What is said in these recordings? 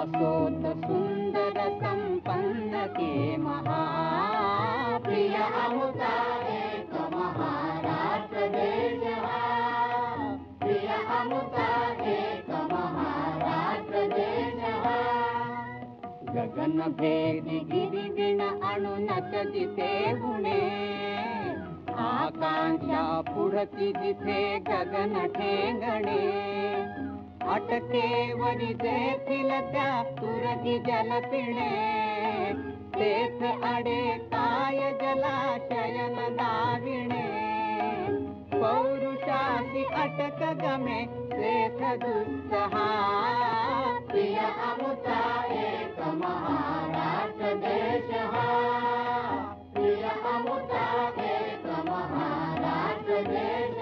असोत सुंदर संपन्न के महाप्रिय अवतारे का महाराष्ट्र देश प्रिय अवतारे का महाराष्ट्र देश गगन भेद गिरि गण अणु नच जिते गुणे आकांक्षा पुरती जिथे गगन ठेंगणे अटके वरिजे तिलत्या तुरगी जल पिणे तेथ अडे काय जलाशयन दाविणे पौरुषासी अटक गमे तेथ दुस्सहा प्रिय अमुता एक महाराष्ट्र देश प्रिय अमुता एक महाराष्ट्र देश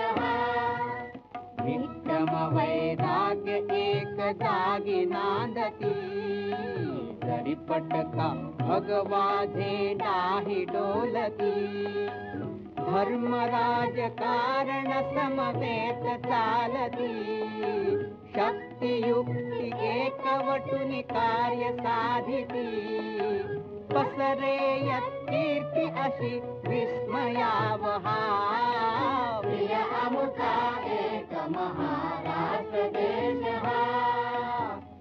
विक्रम वैराग्य एक जागी नांदती दरिपटका भगवाधे डाही डोलती धर्मराज कारण समवेत चालती शक्ति युक्ति एकवटुनि कार्य साधिती पसरे यत्कीर्ति अशी विस्मयावहा प्रिय अमुता एक महाराष्ट्र देश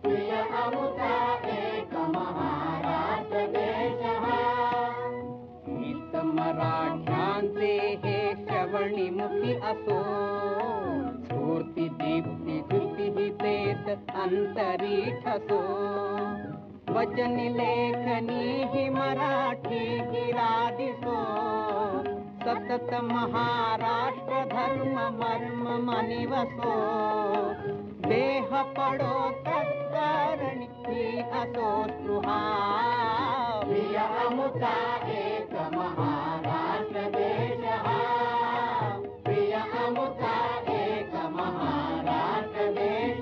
प्रिय अमुता एक महाराष्ट्र देश गीत मराठ्यांचे हे श्रवणी मुखी असो स्फूर्ति दीप्ति धृति ही तेत अंतरी ठसो वचन लेखनी ही मराठी गिरा दिसो सतत महाराष्ट्र धर्म मर्म मनि वसो देह पड़ो तत्कारणी असो स्पृहा प्रिय अमुता एक महाराष्ट्र देश प्रिय अमुता एक महाराष्ट्र देश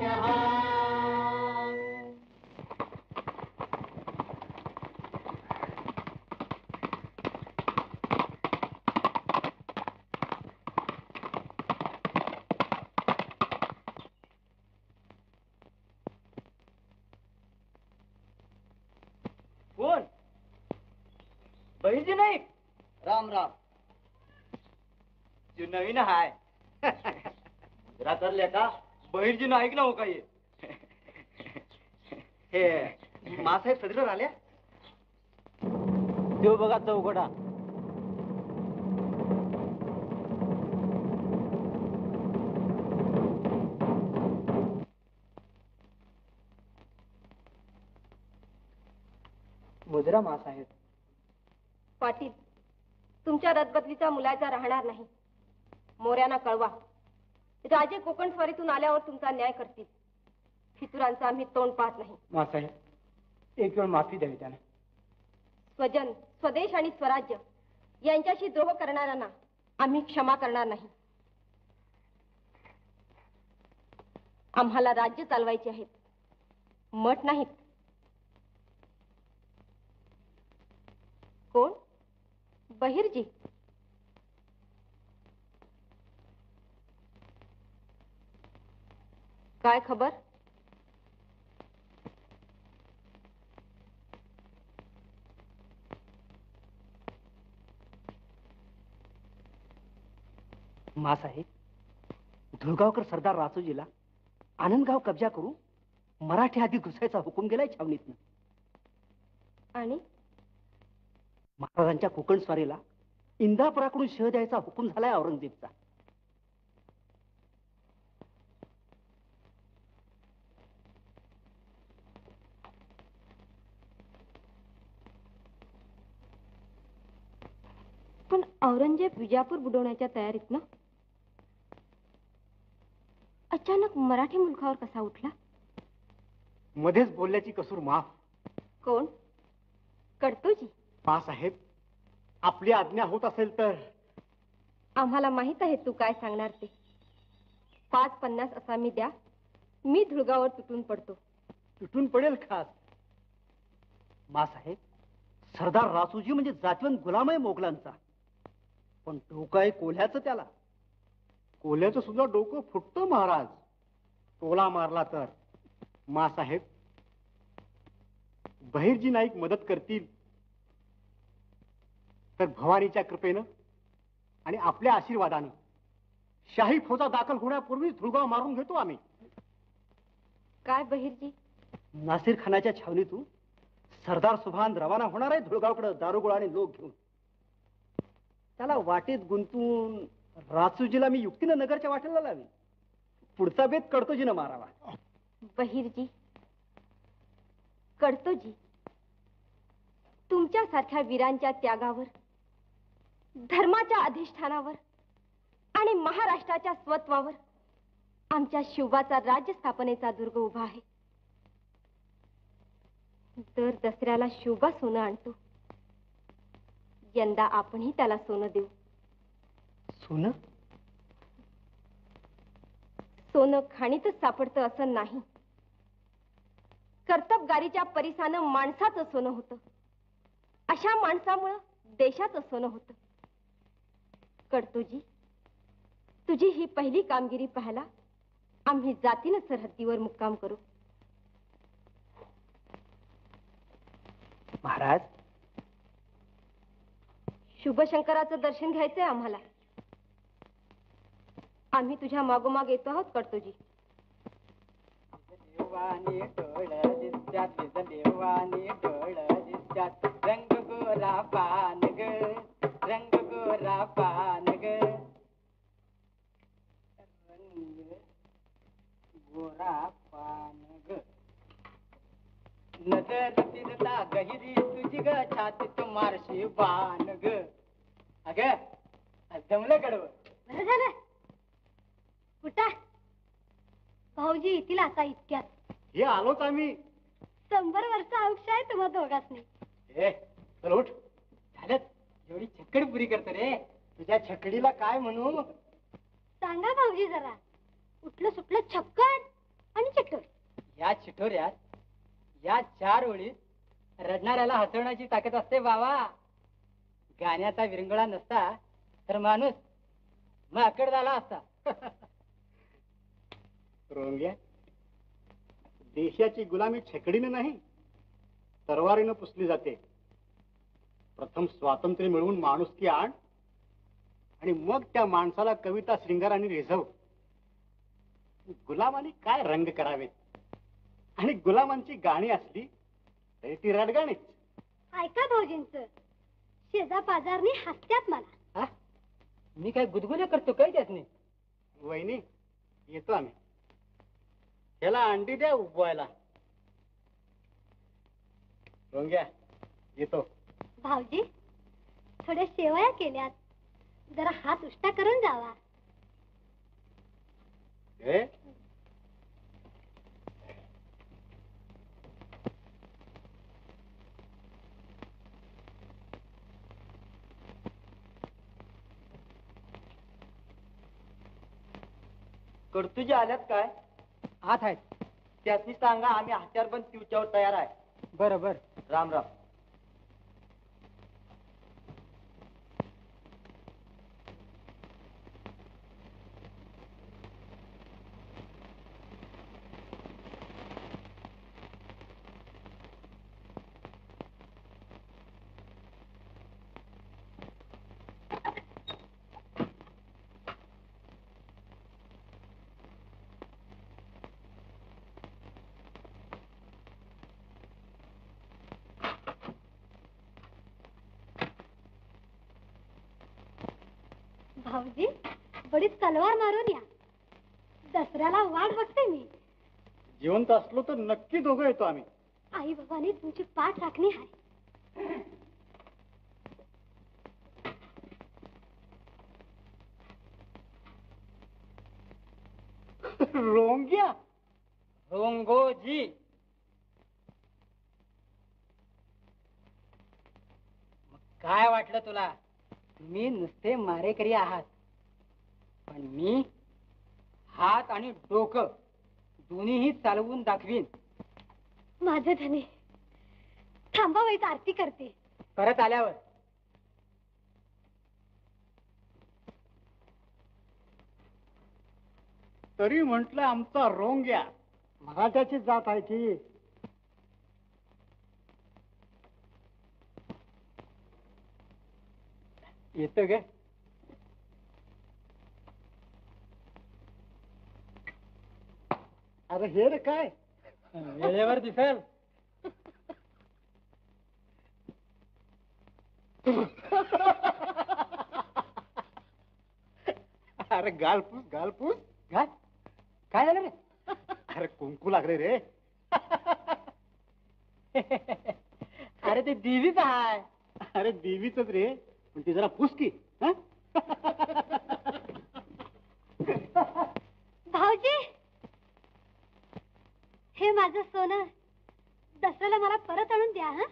बहिर्जी नहीं राम राम जो नवीन हाय मुजरा कर लेका बहिर्जी नाईक ना हो का ये मासाहेब सदरीवर आले देव बघा चौघडा मुजरा मासाहेब पाटील तुमच्या रदबदलीचा मुलाचा राहणार नाही मोऱ्यांना कळवा राजे कोकण स्वारीतून आल्यावर तुमचा न्याय करतील फितुरांचा आम्ही तोंड पाहत नाही मासाहेब एक वेळ माफी द्यावी त्यांना स्वजन स्वदेश आणि स्वराज्य यांच्याशी द्रोह करणाऱ्यांना आम्ही क्षमा करणार नाही आम्हाला राज्य चालवायचे आहेत मठ नाहीत कोण बहिर्जी काय खबर मासाहेब धुळगावकर सरदार राजूजीला आनंदगाव कब्जा करू मराठी आधी घुसायचा हुकूम गेलाय छावणीतनं आणि महाराजांच्या कोकण स्वारीला इंदापुराकडून शह द्यायचा हुकूम झालाय औरंगजेबचा पण औरंगजेब विजापूर बुडवण्याच्या तयारीत ना अचानक मराठी मुलखावर कसा उठला मध्येच बोलल्याची कसूर माफ कोण कडतोजी मासाहेब आपली आज्ञा होत असेल तर आम्हाला माहित आहे तू काय सांगणार ते 5-50 असामी द्या मी धुळगावर तुटून पडतो तुटून पडेल खास मासाहेब सरदार रासूजी म्हणजे जातीवंत गुलाम आहे मोगलांचा पण डोकं आहे कोल्ह्याचं त्याला कोल्ह्याचं सुद्धा डोकं फुटतं महाराज टोला मारला तर मासाहेब बहिर्जी नाईक मदत करतील तर भवानीच्या कृपेनं आणि आपल्या आशीर्वादानं शाही फौजा दाखल होण्यापूर्वी धुळगाव मारून घेतो आम्ही. काय बहिर्जी? नासिर खानाच्या छावणीतून सरदार सुभान रवाना होणार आहे धुळगावकडे दारुगोळा आणि लोक घेऊन. त्याला वाटेत गुंतून राजूजीला मी युक्तीनं नगरच्या वाटेला लावी. पुढचा बेत कडतोजीनं मारावा. बहिर्जी, कडतोजी तुमच्यासारख्या वीरांच्या त्यागावर, धर्माच्या अधिष्ठानावर आणि महाराष्ट्राच्या स्वत्वावर आमच्या शिवबाचा राज्य स्थापनेचा दुर्ग उभा आहे. दर दसऱ्याला शिवबा सोनं आणतो, यंदा आपणही त्याला सोनं देऊ. सोनं? सोनं खाणीतच सापडतं असं नाही. कर्तबगारीच्या परिसानं माणसाचं सोनं होतं. अशा माणसामुळं देशाचं सोनं होतं. कडतोजी, तुझी ही पहिली कामगिरी पाहायला आम्ही जातीनं सरहद्दीवर मुक्काम करू. महाराज, शुभशंकराचं दर्शन घ्यायचंय आम्हाला. आम्ही तुझ्या मागोमाग येतो आहोत कडतोजी. देवानी डोळ दिसतात, देवानी डोळ दिसतात, रंग गोरा पान ग, रंग गोरा पान ग, रंग गोरा पान ग. नजर फिरता गहिरी तुझी ग, छाती तुम्हारशी बाण ग. अग, जमलं कडवं? बरं झालं. कुठं भाऊजी येतील आता इतक्यात? हे आलोच आम्ही. 100 वर्ष औक्ष आहे तुम्हा दोघाच नाही. ए चल उठ. झालं, एवढी छकडी पुरी करत रे. तुझ्या छकडीला काय म्हणू सांगा भाऊजी जरा. उठलं सुटलं छक्कड आणि चिठोरी. या चिठोऱ्यात या 4 ओळीत रडणाऱ्याला हसवण्याची ताकद असते बाबा. गाण्याचा विरंगुळा नसता तर माणूस माकड झाला असता. रोंग्या, देशाची गुलामी छकडीने नाही तरवारीने पुसली जाते. प्रथम स्वातंत्र्य मिळवून माणुसकी आण आणि मग त्या माणसाला कविता श्रृंगाराने रिझव. गुलामांनी काय रंग करावेत आणि गुलामांची गाणी असली तरी ती रडगाणीच. ऐका भाऊजींच, शेजा बाजारनी हसत्यात मला. मी काय गुदगुल्या करतो काय त्यातनी? वहिनी येतो आम्ही. त्याला अंडी द्या उबवायला. रोंग्या येतो. भाऊजी, थोड्या शेवया केल्यात, जरा हात उष्टा करून जावा. कडतुजी आल्यात काय? हात आहेत त्यासनी सांगा आम्ही हत्यारबंद पिवच्यावर तयार आहे. बरोबर. राम राम. भाऊजी, बडीच तलवार मारून या. दसऱ्याला वाट बघते मी. जिवंत असलो तर नक्की दोघं येतो आम्ही. आई भवानी तुमची पाठ राखणी आहे. रोंग्या, रोंगोजी, काय वाटलं तुला? तुम्ही नुसते मारेकरी आहात, पण मी हात आणि डोकं दोन्हीही चालवून दाखवीन. माझे धने, थांबावयात, आरती करते. परत आल्यावर. तरी म्हटलं आमचा रोंग्या मराठ्याची जात आहे की. येतं गे अरे हे रे काय वेळेवर दिसेल अरे गालपूस घाल काय झालं रे अरे कुंकू लागले रे अरे ते देवीच आहे अरे देवीच रे पण ती जरा फुसकी भाऊजी हे माझं सोनं दसऱ्याला मला परत आणून द्या हा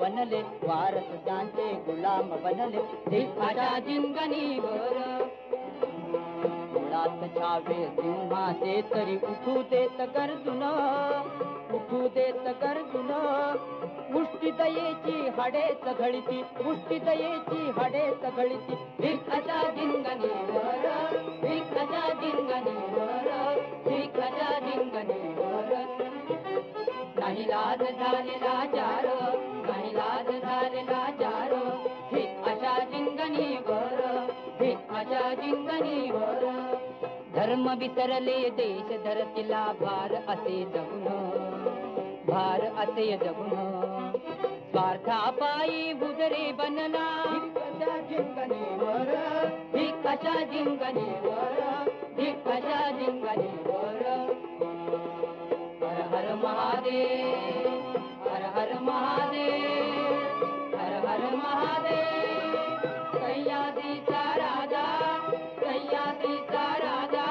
बनले दिखाशा जिंगणी वर मुळात छावे सिंहाचे तरी उठू देत गर्जुन मुष्टितयेची हाडे चघळीती मुष्टितयेची हाडे चघळीती दिखाशा जिंगणी वर दिखाशा जिंगणी वर दिखाशा जिंगणी वर नाही लाज झालेला चार नाही लाज झालेला चार आशा जिंगणी वर धर्म विसरले देश धरतीला भार असे जगुन स्वार्थापायी भुजरे बनला धिक्काशा जिंगणी वर धिक्काशा जिंगणी वर हर हर महादेव हर हर महादेव हर हर महादेव सह्याद्रीचा राजा सह्याद्रीचा राजा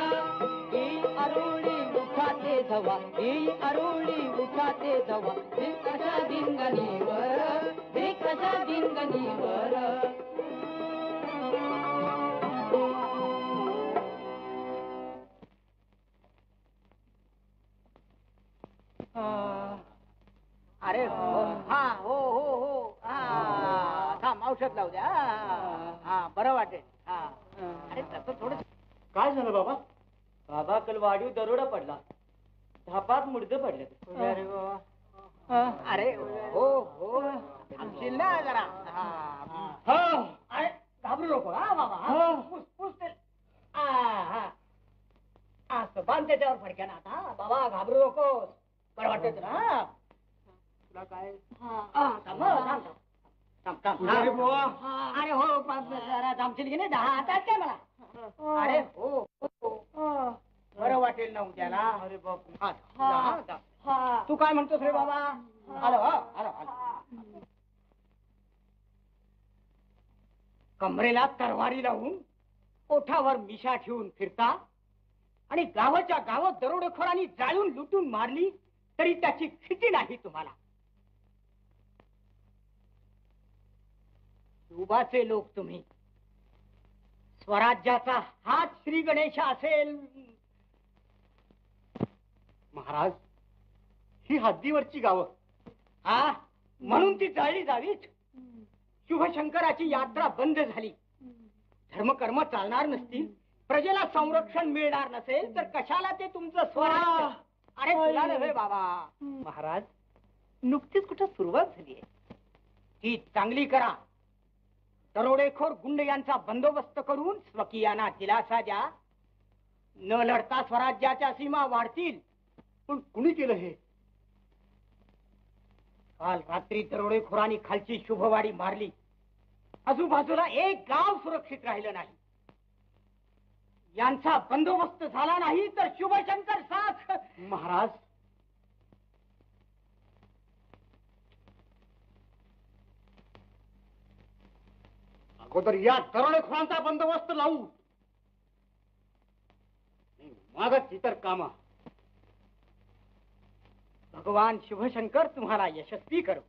ही अरुणी उठाते धवा ही अरुणी उठाते धवा धिक्काशा जिंगणी वर धिक्काशा जिंगणी वर अरे हा हो हो हो थांब औषध लावू द्या हा बरं वाटेल हा अरे तसं थोडं काय झालं बाबा बाबा काल वाढीव दरोडा पडला धापात मुडद पडले अरे बाबा अरे हो हो थांबशील ना जरा अरे घाबरू नको हा बाबा पुसते असं बांध त्याच्यावर फडक्यानं आता बाबा घाबरू नको बरं वाटत तुला हा तुला काय थांब अरे बुवा अरे हो जरा थांबशील की नाही दहा हातात काय मला अरे हो बरं वाटेल ना उद्याला अरे बाबा तू काय म्हणतोस रे बाबा आलो आलो आलो कमरेला तरवारी लावून ओठावर मिशा ठेवून फिरता आणि गावाच्या गावात दरोडेखोरांनी जाळून लुटून मारली तरी त्याची फिती नाही तुम्हाला उबाचे लोक तुम्ही स्वराज्याचा हात श्री गणेश असेल महाराज ही हद्दीवरची गावं हा म्हणून ती जाळली जावीत शिवशंकराची यात्रा बंद झाली धर्मकर्म चालणार नसतील प्रजेला संरक्षण मिळणार नसेल तर कशाला ते तुमचं स्वराज्य अरे तुला नव्हे बाबा महाराज नुकतीच कुठं सुरुवात झाली आहे ती चांगली करा दरोडेखोर गुंड यांचा बंदोबस्त करून स्वकीयांना दिलासा द्या न लढता स्वराज्याच्या सीमा वाढतील पण कुणी केलं हे काल रात्री दरोडेखोरांनी खालची शुभवाडी मारली आजूबाजूला एक गाव सुरक्षित राहिले नाही। यांचा बंदोबस्त झाला नाही तर शुभशंकर साथ। महाराज, अगोदर या दरोडेखोरांचा बंदोबस्त लावू, मगच इतर कामा। भगवान शिवशंकर तुम्हाला यशस्वी करो।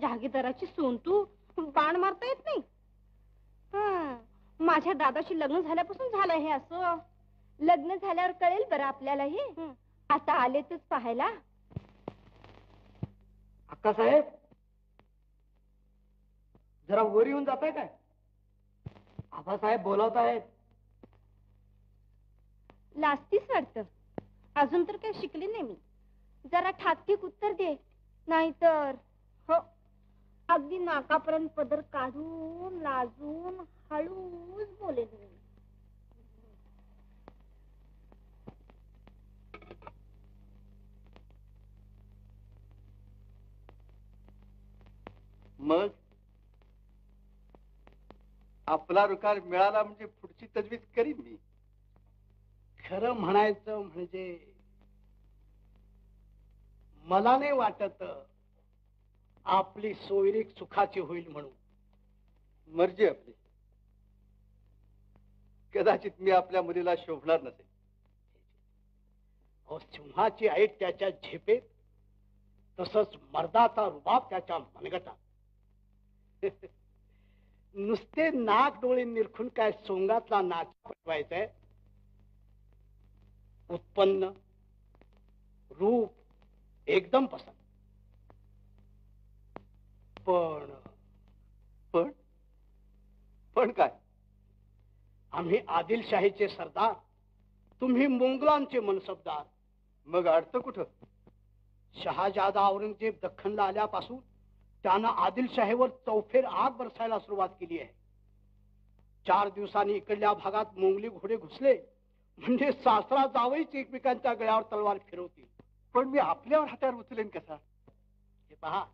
जहागीदाराची सून तू बाण मारता येत नाही। माझ्या दादाशी लग्न झाल्यापासून झालं हे असं। लग्न झाल्यावर कळेल बरं आपल्याला हे। आता आलेतच पाहायला। अक्का साहेब, जरा वर येऊन जाताय काय? आबासाहेब बोलवतायत। लास्तीच वाटतं, अजून तर काही शिकली नाही मी। जरा ठाकठीक उत्तर दे, नाहीतर हो अगदी नाकापर्यंत पदर काढून लाजून हळूच बोलेन मी। मग आपला रुकार मिळाला म्हणजे पुढची तजवीज करीन मी। खरं म्हणायचं म्हणजे मला नाही वाटत आपली सोयरीक सुखाची होईल म्हणून। मर्जी आपली। कदाचित मी आपल्या मुलीला शोभणार नसेल। सिंहाची ऐट त्याच्या झेपेत, तसंच मर्दाचा रुबाब त्याच्या मनगटात। नुसते नाक डोळे निरखून काय सोंगातला नाच पटवायचंय? उत्पन्न, रूप एकदम पसंत। पण पण पण काय? आम्ही आदिलशाहीचे सरदार, तुम्ही मुंगलांचे मनसबदार, मग अडतं कुठं? शहाजादा औरंगजेब दख्खनला आल्यापासून त्यानं आदिलशाहीवर चौफेर आग बरसायला सुरुवात केली आहे. 4 दिवसांनी इकडल्या भागात मोंगली घोडे घुसले म्हणजे सासरा जावईच एकमेकांच्या गळ्यावर तलवार फिरवतील. पण मी आपल्यावर हातार उचलेन कसा? हे पहा,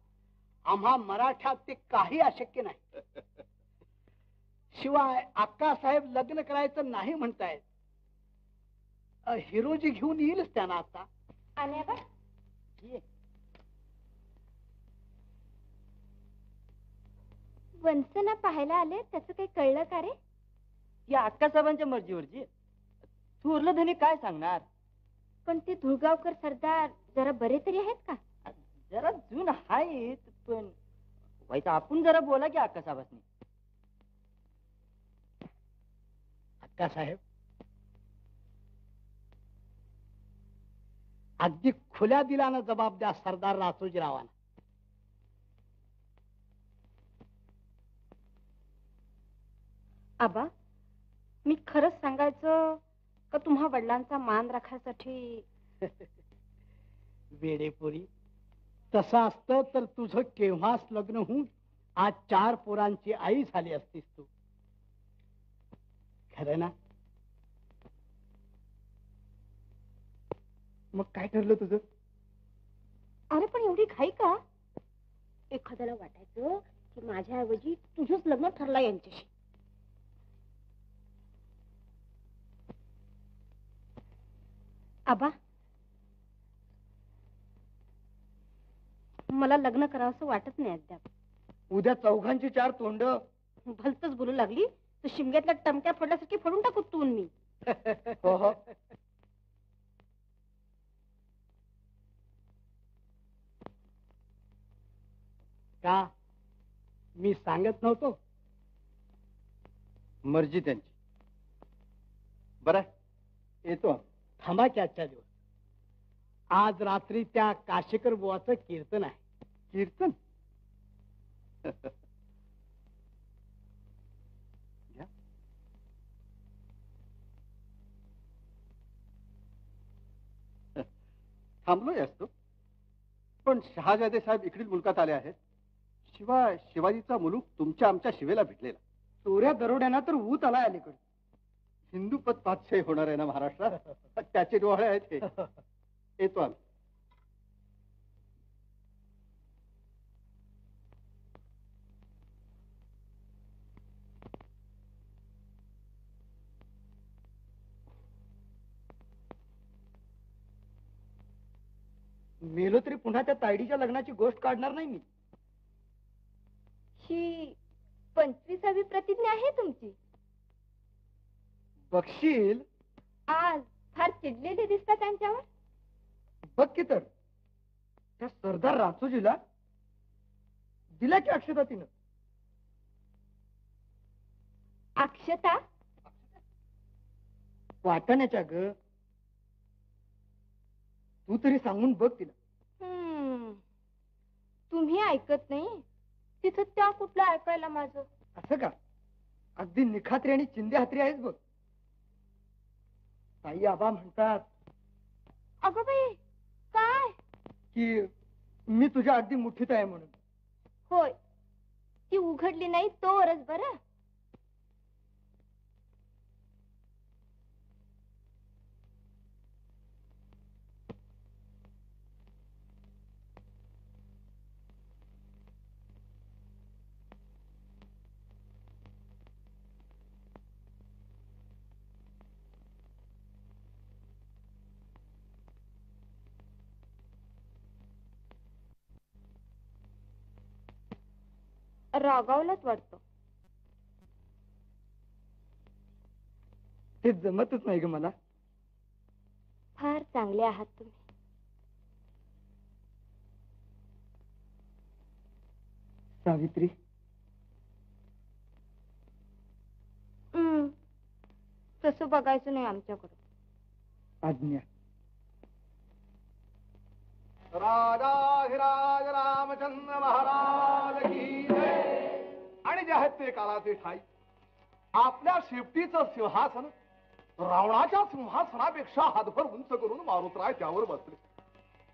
आम्हा मराठ्यात ते काही अशक्य नाही. शिवाय अक्कासाहेब लग्न करायचं नाही म्हणतायत. हिरोजी घेऊन येईलच त्यांना. आता आल्या का? वंशना पाहायला आले, त्याचं काही कळलं का रे? या अक्कासाहेबांच्या मर्जीवरची. थोरलं धनी काय सांगणार? पण ते धुळगावकर सरदार जरा बरे तरी आहेत का? जरा जून आहेत, पण वाईट आपण जरा बोला की अक्कासाहेबांनी. अक्कासाहेब अगदी खुल्या दिलानं जबाब द्या सरदार रातोजीरावांना. आबा, मी खरंच सांगायचं का तुम्हा वडिलांचा मान राखायसाठी? वेडेपुरी, तसं असतं तर तुझं केव्हाच लग्न होऊन आज 4 पोरांची आई झाली असतीस तू. खरं ना? मग काय ठरलं तुझं? अरे पण एवढी घाई का? एखाद्याला वाटायचं की माझ्याऐवजी तुझंच लग्न ठरला यांच्याशी. आबा, मला लग्न करावंसं वाटत नाही अद्याप. उद्या चौघांची 4 तोंड. भलतच बोलू लागली तर शिमग्यातल्या टमक्या फोडल्यासारखी फोडून टाकू तून मी. हो. का मी सांगत नव्हतो? मर्जी त्यांची. बरं, येतो. थांबा की आजच्या दिवस. आज रात्री त्या काशीकर बुवाचं कीर्तन आहे. कीर्तन? थांबलोय असतो, पण शहाजादे साहेब इकडील मुलकात आले आहेत. शिवाय शिवाजीचा मुलूक तुमच्या आमच्या शिवेला भेटलेला. चोऱ्या दरोड्यांना तर ऊत आलाय अलीकडे. हिंदू पद पातशाही होणार आहे ना महाराष्ट्रात, त्याचे डोळे आहेत ते. येतो आम्ही. मेलो तरी पुन्हा त्या तायडीच्या लग्नाची गोष्ट काढणार नाही मी. ही 25वी प्रतिज्ञा आहे तुमची? बघशील, आज फार चिडलेले दिसतात त्यांच्यावर. बघ की तर, त्या सरदार रातोजीला दिला की अक्षता तिनं. अक्षता वाटण्याच्या ग. तू तरी सांगून बघ तिला. तुम्ही ऐकत नाही तिथं त्या कुठला ऐकायला माझं. असं का? अगदी निखात्री आणि चिंदे हात्री आहेस बघ. ताई आबा म्हणतात. अगं बाई, काय? कि मी तुझ्या अगदी मुठीत आहे म्हणून. होय, ती उघडली नाही तोवरच बरं. रागावलाच वाटतो. ते जमतच नाही ग मला. फार चांगले आहात तुम्ही. सावित्री, तसं बघायचं नाही आमच्याकडून. आज्ञा. राजाधिराज रामचंद्र महाराज की जय. आणि जे आहेत ते कालाचे ठाई. आपल्या शिफ्टीचं सिंहासन रावणाच्या सिंहासनापेक्षा हातभर उंच करून मारुतराय त्यावर बसले.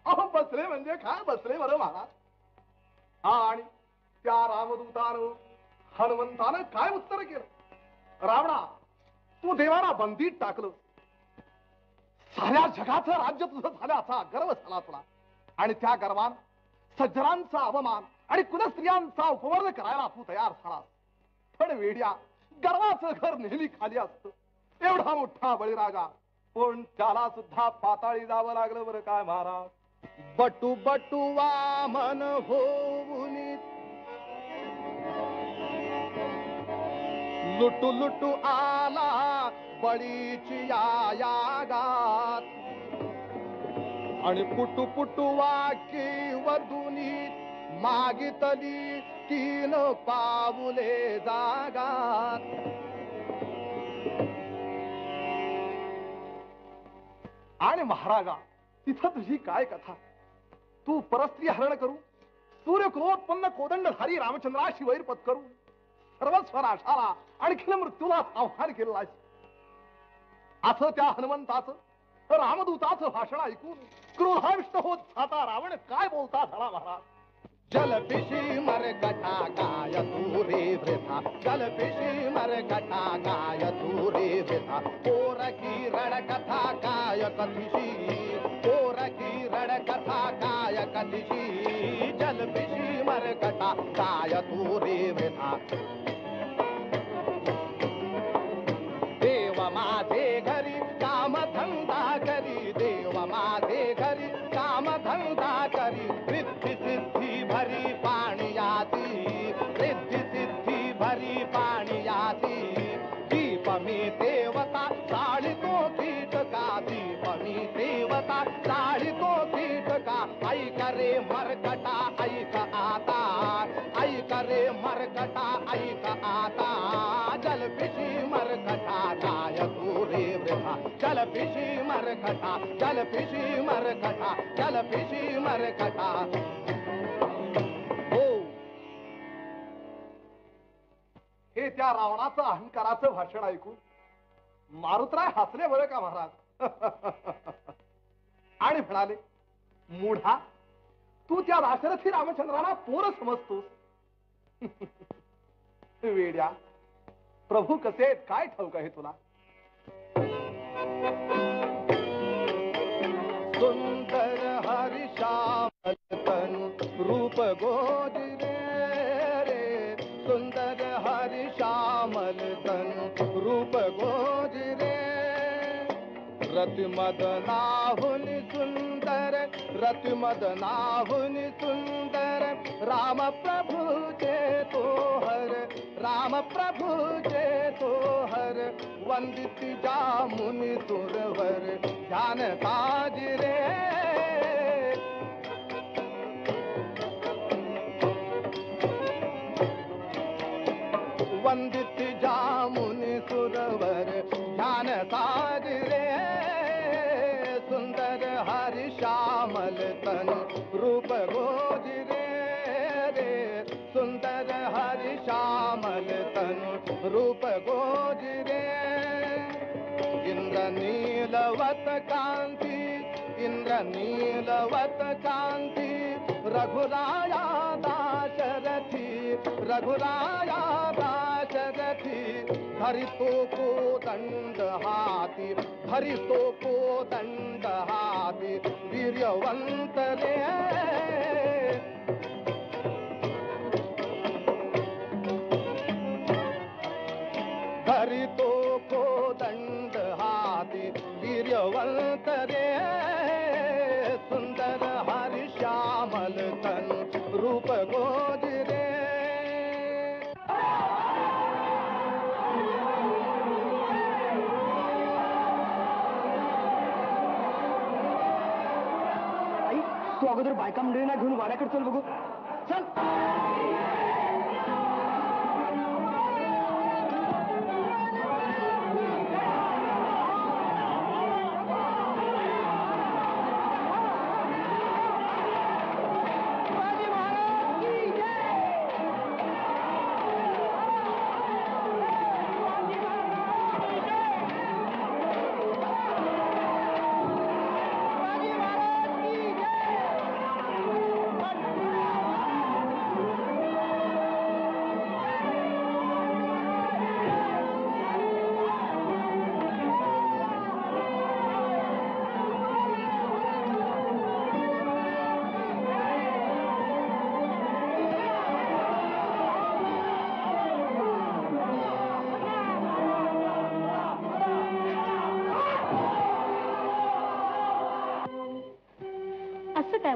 अहो बसले म्हणजे काय बसले बरं महाराज. आणि त्या रामदूतानं हनुमंतानं काय उत्तर केलं. रावणा तू देवाला बंदीत टाकलं, साऱ्या जगाचं राज्य तुझं झालं असा गर्व झाला तुला. आणि त्या गर्वान सज्जनांचा अवमान आणि कुलस्त्रियांचा उपवर्ग करायला तू तयार झाला. पण वेड्या गर्वाचं घर नेहमी खाली असतं. एवढा मोठा बळीराजा पण त्याला सुद्धा पाताळी जावं लागलं बरं काय महाराज. बटू बटू वामन होऊन लुटू लुटू आला बळीची यागात, आणि पुटू पुटू वाकी वधुनी मागितली तीन पाऊले जागात. आणि महाराजा तिथं तुझी काय कथा. तू परस्त्री हरण करू सूर्यक्रोधोत्पन्न कोदंडधारी रामचंद्रा शिवैर पत करू सर्वस्व राशाला आणखी मृत्यूला आव्हान केलं आहे. असं त्या हनुमंताचं रामदूताचं भाषण ऐकून क्रोधाविष्ट होत जाता रावण काय बोलता झाला महाराज. जलपिशी मरगटा गाय तुरे वृथा, जलपिशी मरगटा गाय तुरे वृथा, पोरकी रडकथा गाय कथिषी, पोरकी रडकथा गाय कथिषी, जलपिशी मरगटा गाय तुरे वृथा. देव माझे घरी काम धंदा करी, देव माझे घरी काम धंदा करी, रिद्धी सिद्धी भरी पाणी आती, रिद्धी सिद्धी भरी पाणी आती. दीप मी देवता साळितो कीटका, दीप मी देवता साळितो कीटका, ऐक रे मरकटा ऐक आता, ऐक रे मरकटा ऐक आता. जलपिशी मरकटा गाय तुरे वृथा, जलपिशी मरकटा, जलपिशी मरकटा, जलपिशी मरकटा. हे त्या रावणाचं अहंकाराचं भाषण ऐकून मारुतराय हसले बरं का महाराज. आणि म्हणाले मूढा तू त्या दाशरथी रामचंद्राला पोर समजतोस. वेड्या प्रभू कसे काय ठाऊक आहे तुला. सुंदर हरिश्यामल तनु रूप गोजरे रे, सुंदर हरिश्यामल तनु रूप गोजरे, रति मदनाहुन सुंदर, रति मदनाहुन सुंदर, राम प्रभु जे तोहर, राम प्रभु जे तोहर, वंदित जामुनि तुरवर ध्यान ताज रे. वंदित जामुनि तुरवर ध्यान ताज रे. सुंदर हरिश्यामल तनु रूप गोज रे, सुंदर हरिश्यामल तनु रूप गोज रे. इंद्रनीलवत कांति, इंद्रनीलवत कांति, रघुराया दाशरथी, रघुराया दाशरथी, धरितो को दंड हाथी, धरितो को दंड हाथी, वीर्यवंत रे. धरितो को दंड हाथी, वीर्यवंत रे. सुंदर हरिश्यामल तनु रूप गोज रे. आई तू अगोदर बायका मंडळींना घेऊन वाड्याकडे चल बघू. चल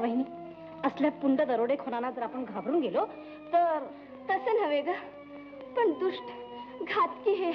वहिनी असल्या पुंड दरोडेखोरांना जर आपण घाबरून गेलो तर तसं नव्हे ग, पण दुष्ट घातकी हे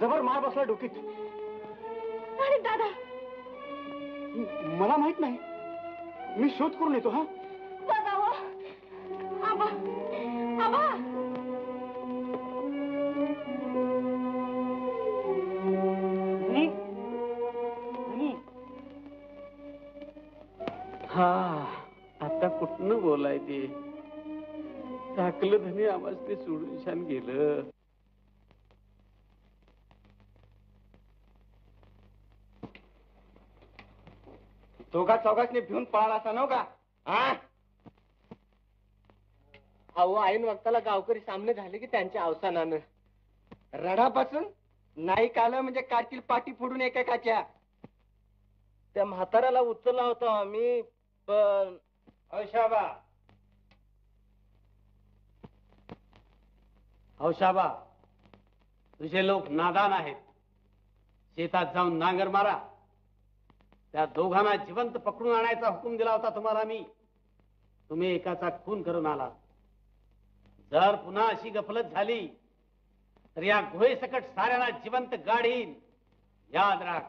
जबर मार बसला डोकीत। अरे दादा, मला माहित नाही, मी शोध करून येतो. हा दादा, हो आबा, आबा हा आता कुठनं बोलाय ते टाकलं धनी आवाज ते सोडून छान गेलं. दोघा चौघासने भिवून पळाला असा नव का? अहो ऐन वक्ताला गावकरी सामने झाले की त्यांच्या अवसानानं रडापासून नाही कालं म्हणजे काचील पाठी फोडून एका काच्या त्या म्हाताराला उचलला होता मी. पण औशाबा औशाबा तुझे लोक नादान आहेत. शेतात जाऊन नांगर मारा. त्या दोघांना जिवंत पकडून आणायचा हुकूम दिला होता तुम्हाला मी. तुम्ही एकाचा खून करून आला. जर पुन्हा अशी गफलत झाली तर या गुहेसकट साऱ्याला जिवंत गाडीन, याद राख.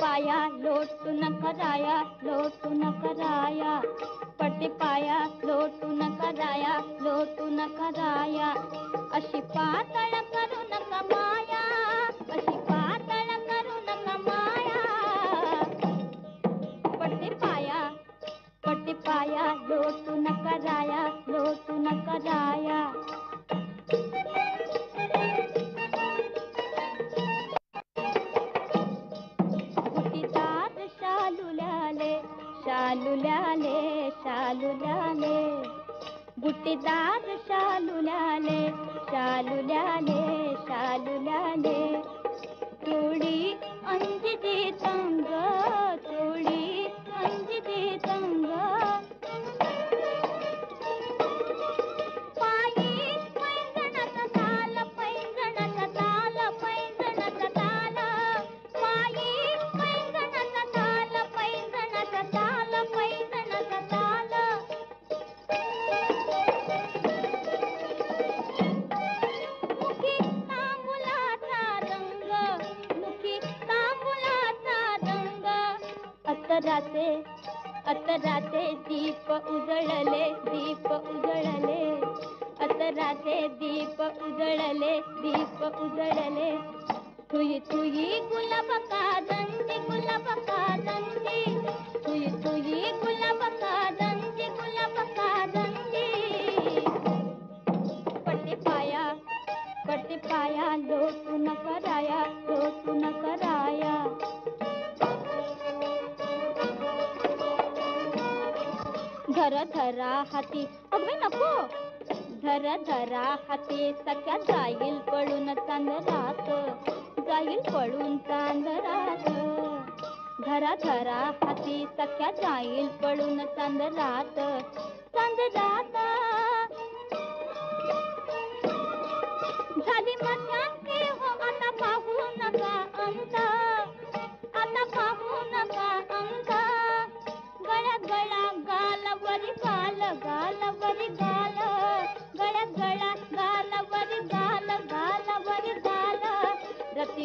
पाया लोटू न कराया, लोटू न कराया, पडते पाया लोटू न कराया, लोटू न कराया, अशी पातळ करू नका माया, अशी पातळ करू नका माया. पडते पाया लोटू न कराया, लोटू न कराया. बुट्टीदार शालू लाले, शालू लाले, शालू लाले. थोड़ी अंज दे तंग, थोड़ी अंज दे तंग. पाई पैंजणाचा ताला, पैंजणाचा ताला, पैंजणाचा ताला. पाई पैंजणाचा ताला, पैंजणाचा ताला, पैंजणाचा ताला. अतराचे दीप उजळले, दीप उजळले. अतराचे दीप उजळले, दीप उजळले. तुई तुई गुलाब काजंती, गुलाब काजंती. तुई तुई गुलाब काजंती, गुलाब काजंती. पडते पाया लोटू न कराया, लोटू न कराया. धर धरा हाती, अगवे नको. धर धरा हाती सख्या जाईल पळून चांदरात, जाईल पळून चांदरात. धरा धरा हाती सख्या जाईल पळून चांदरात, चांदरात. झाली मध्यान्हे हो आता पाहू नका अंता, आता पाहू नका अंता. गळा गळा गालवरी गाल, गालवरी गाल. गळा गळा गालवरी गाल, गालवरी गाल. रती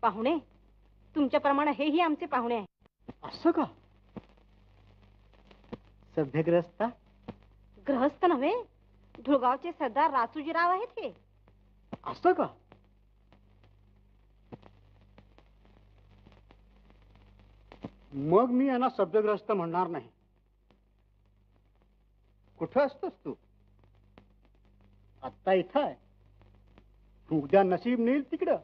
पाहुणे तुमच्याप्रमाणे हेही आमचे पाहुणे आहे. असं का? सभ्य ग्रहस्थ ग्रहस्थ नव्हे धुळगावचे सरदार रासूजीराव आहेत हे. असं का? मग मी यांना सभ्यग्रस्त म्हणणार नाही. कुठं असतोस तू? आत्ता इथं आहे, उद्या नशीब नेईल तिकडं,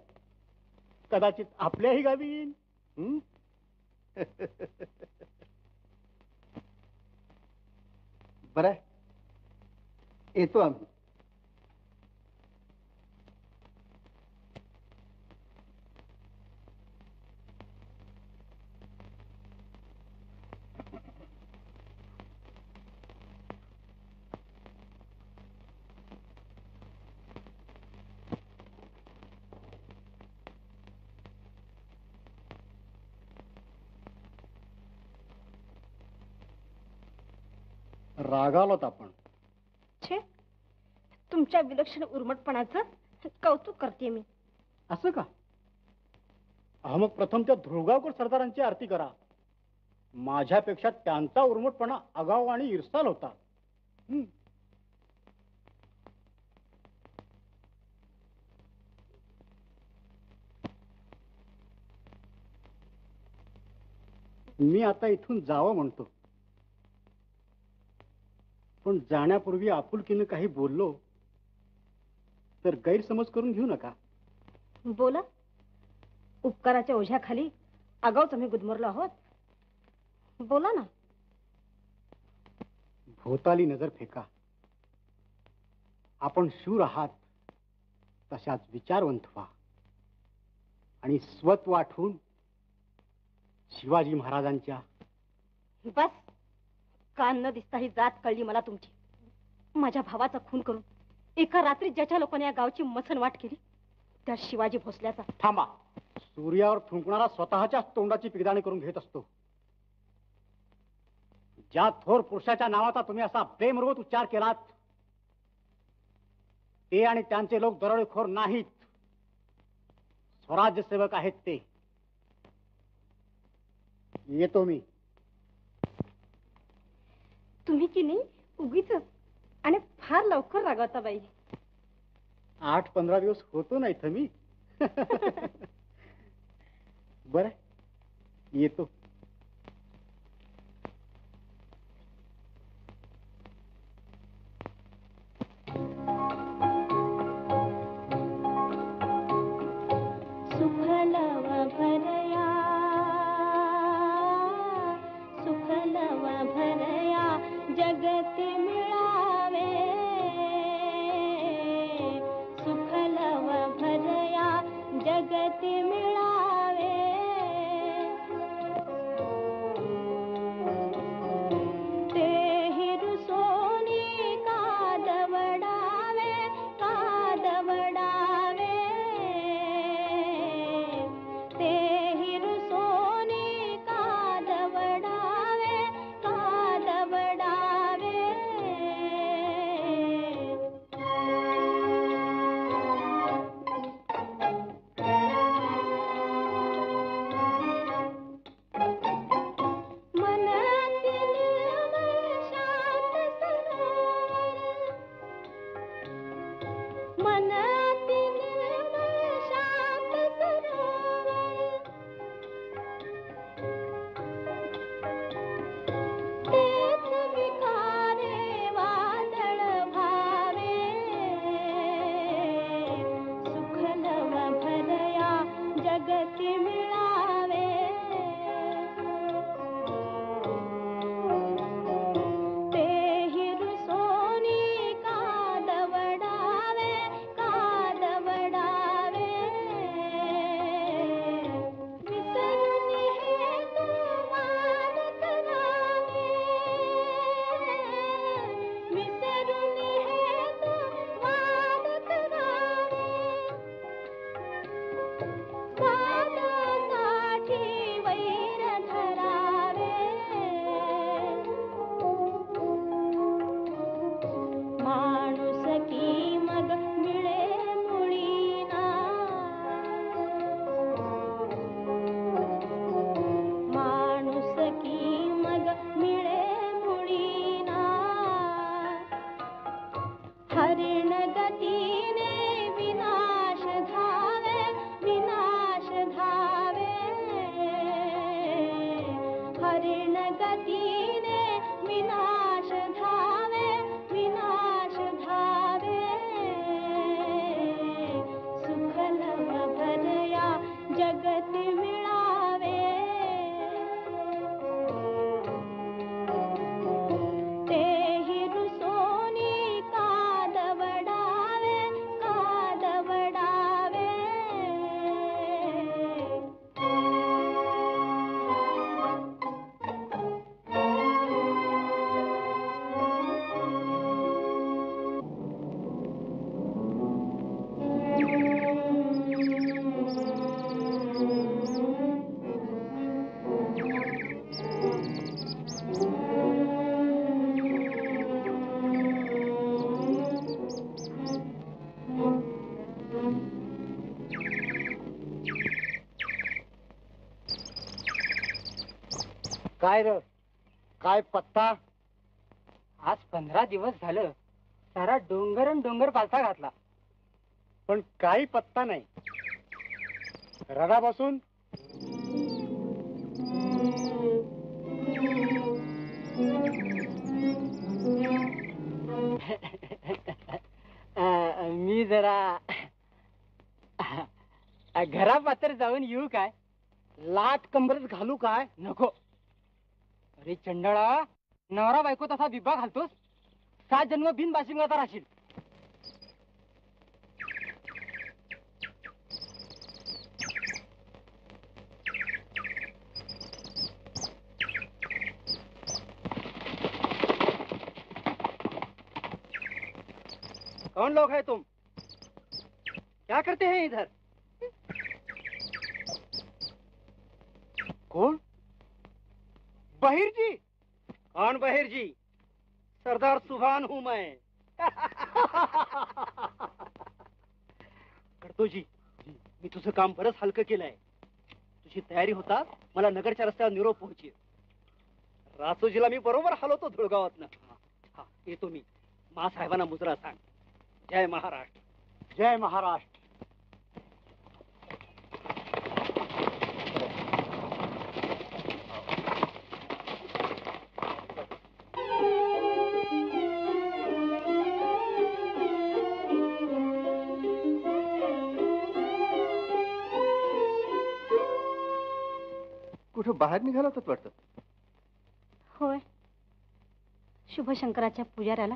कदाचित आपल्याही गावी येईल. बरं, येतो आम्ही. रागालोत आपण. छे, तुमच्या विलक्षण उर्मटपणाचं कौतुक करते मी. असं का? मग प्रथम त्या धुळगावकर सरदारांची आरती करा. माझ्यापेक्षा त्यांचा उर्मटपणा आगाऊ आणि इरसाल होता. मी आता इथून जावं म्हणतो, पण जाण्यापूर्वी आपुलकीनं काही बोललो तर गैरसमज करून घेऊ नका. बोला, उपकाराच्या ओझ्याखाली आगाऊच आम्ही गुदमरलो आहोत. बोला ना. भोवताली नजर फेका, आपण शूर आहात तशाच विचारवंत व्हा आणि स्वत वाटून शिवाजी महाराजांच्या. बस, कान न दिसता ही जात कळली मला तुमची. माझ्या भावाचा खून करून एका रात्री ज्याच्या लोकांनी या गावची मसनवाट केली त्या शिवाजी भोसल्याचा. थांबा, सूर्यावर थुंकणारा स्वतःच्या तोंडाची पिगदाणी करून घेत असतो. ज्या थोर पुरुषाच्या नावाचा तुम्ही असा बेमर्याद उच्चार केलात, ते आणि त्यांचे लोक दरोडेखोर नाहीत, स्वराज्य सेवक आहेत ते. येतो मी. तुम्ही की नाही उगीच आणि फार लवकर रागवता बाई. 8-15 दिवस होतो ना इथं मी. बरं, येतो. काय र काय पत्ता? आज 15 दिवस झालं सारा डोंगर पालथा घातला पण काही पत्ता नाही. रडा बसून मी जरा घरापातर जाऊन येऊ काय? लाट कंबरच घालू काय? नको. अरे चंडळा, नवरा बायको तसा बिब्बा घालतोस 6 जन्म बिन बाशिंगाचा राशील. कौन लोग है तुम? क्या करते हैं इधर? कौन? बहिर जी? कौन बहिर जी? सरदार सुभान हूं मैं. करतो जी, मी तुझं काम बरंच हलकं केलंय. तुझी तयारी होता मला नगरच्या रस्त्यावर निरोप पोहोचेल. रासोजीला मी बरोबर हलवतो धुळगावातनं. हा येतो मी. मासाहेबांना मुजरा सांग. जय महाराष्ट्र. जय महाराष्ट्र. कुठं बाहेर निघाला होतात वाटतं? होय, शुभशंकराच्या पुजाऱ्याला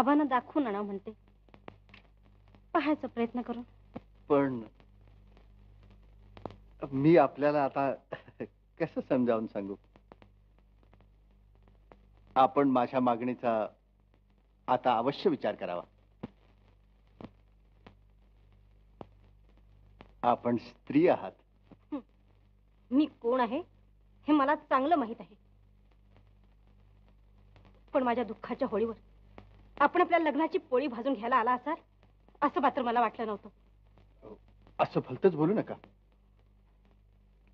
आबांना दाखवून आणा म्हणते. पाहायचा प्रयत्न करू. पण मी आपल्याला आता कसं समजावून सांगू? आपण माझ्या मागणीचा आता अवश्य विचार करावा. आपण स्त्री आहात. मी कोण आहे हे मला चांगलं माहित आहे. पण माझ्या दुःखाच्या होळीवर आपण आपल्या लग्नाची पोळी भाजून घ्यायला आला असाल असं मात्र मला वाटलं नव्हतं. असं भलतच बोलू नका.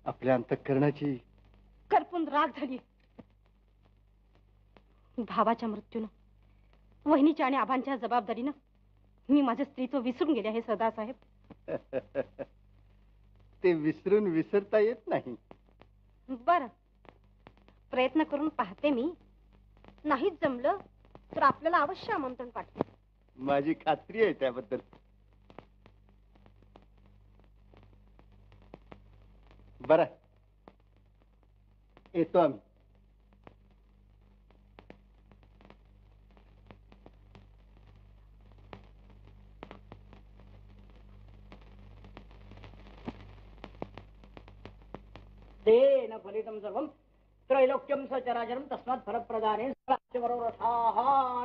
आपल्या अंतःकरणाची करपून राख झाली. भावाच्या मृत्यूनं, वहिनीच्या आणि आबांच्या जबाबदारीनं मी माझं स्त्रीत्व विसरून गेले आहे सरदारसाहेब. ते विसरून विसरता येत नाही. बरं, प्रयत्न करून पाहते मी. नाहीच जमलं तर आपल्याला अवश्य आमंत्रण पाठवेल. माझी खात्री आहे त्याबद्दल. बरं, येतो आम्ही. तेन फलितं सर्वं त्रैलोक्यं सचराचरं तस्मात् फलप्रदाने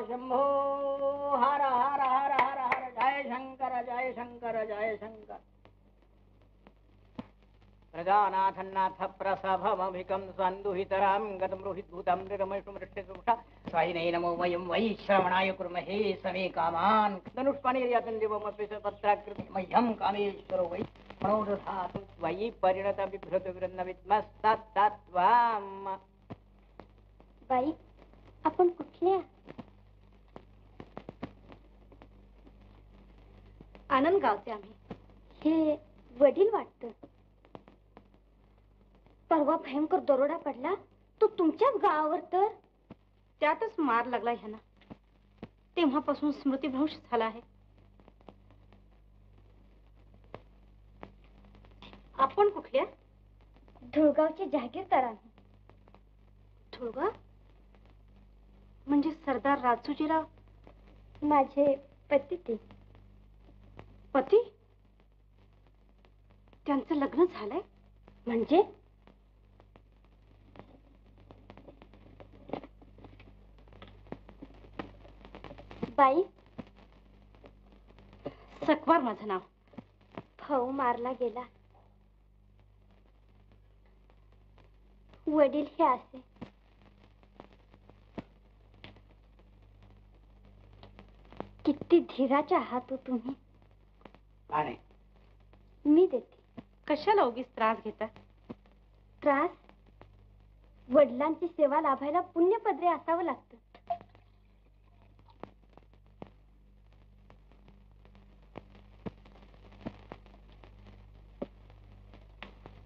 शंभो हर हर हर हर हर जय शंकर जय शंकर जय शंकर. प्रजानाथन्नाथ प्रसभमभिकं स्वन्दुहितरां गतमृहितभूतं मृगमैष्मृष्टसुषा स्वाहिने नमो वयं वै श्रवणाय कुर्महे समे कामान् धनुष्पाणिर्यातं दिवमपि पत्राकृतं मह्यं कामेश्वरो वै मनोरथात् त्वयि परिणतं बिभ्रतुर्न विद्मस्तत्त्वाम्. बाई, आपण कुठल्या? आनंद गावते आम्ही. हे वडील वाटतं. परवा भयंकर दरोडा पडला तो तुमच्याच गावावर, तर त्यातच मार लागला ह्यांना. तेव्हापासून स्मृतीभ्रंश झाला आहे. आपण कुठल्या? धुळगावचे जहागीरदार आम्ही. धुळगाव म्हणजे सरदार राजूजीराव माझे पती. ते पती? त्यांचं लग्न झालंय म्हणजे? बाई, सकवार माझं नाव. भाऊ मारला गेला. वडील हे असे. किती धीराच्या आहात हो तुम्ही. पाणी मी देते. कशाला उगीच त्रास घेता? त्रास वडिलांची सेवा लाभायला पुण्यपदरे असावं लागतं.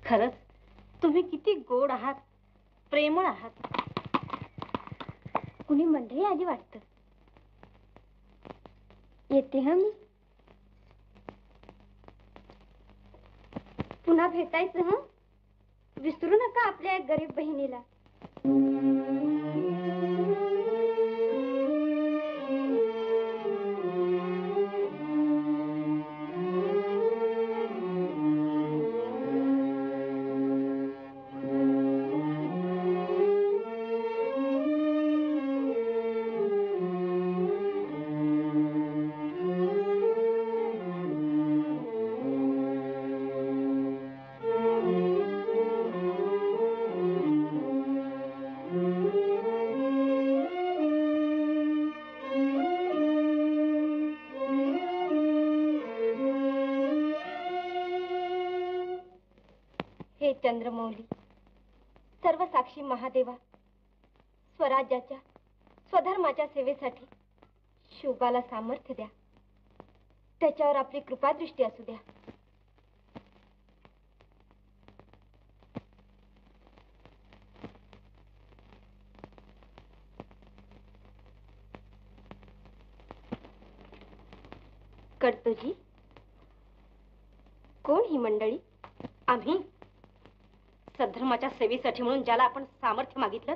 खरंच तुम्ही किती गोड आहात, प्रेमळ आहात. कुणी मंडळी आधी वाटतं. येते हं मी. पुन्हा भेटायचं हं. विसरू नका आपल्या गरीब बहिणीला. चंद्रमौली, सर्व साक्षी महादेवा, स्वराज्याच्या स्वधर्माच्या सेवेसाठी शिवबाला सामर्थ्य द्या. त्याच्यावर आपली कृपादृष्टी असू द्या. करतोजी, कोण ही मंडळी? आम्ही सद्धर्माच्या सेवेसाठी म्हणून ज्याला आपण सामर्थ्य मागितलं,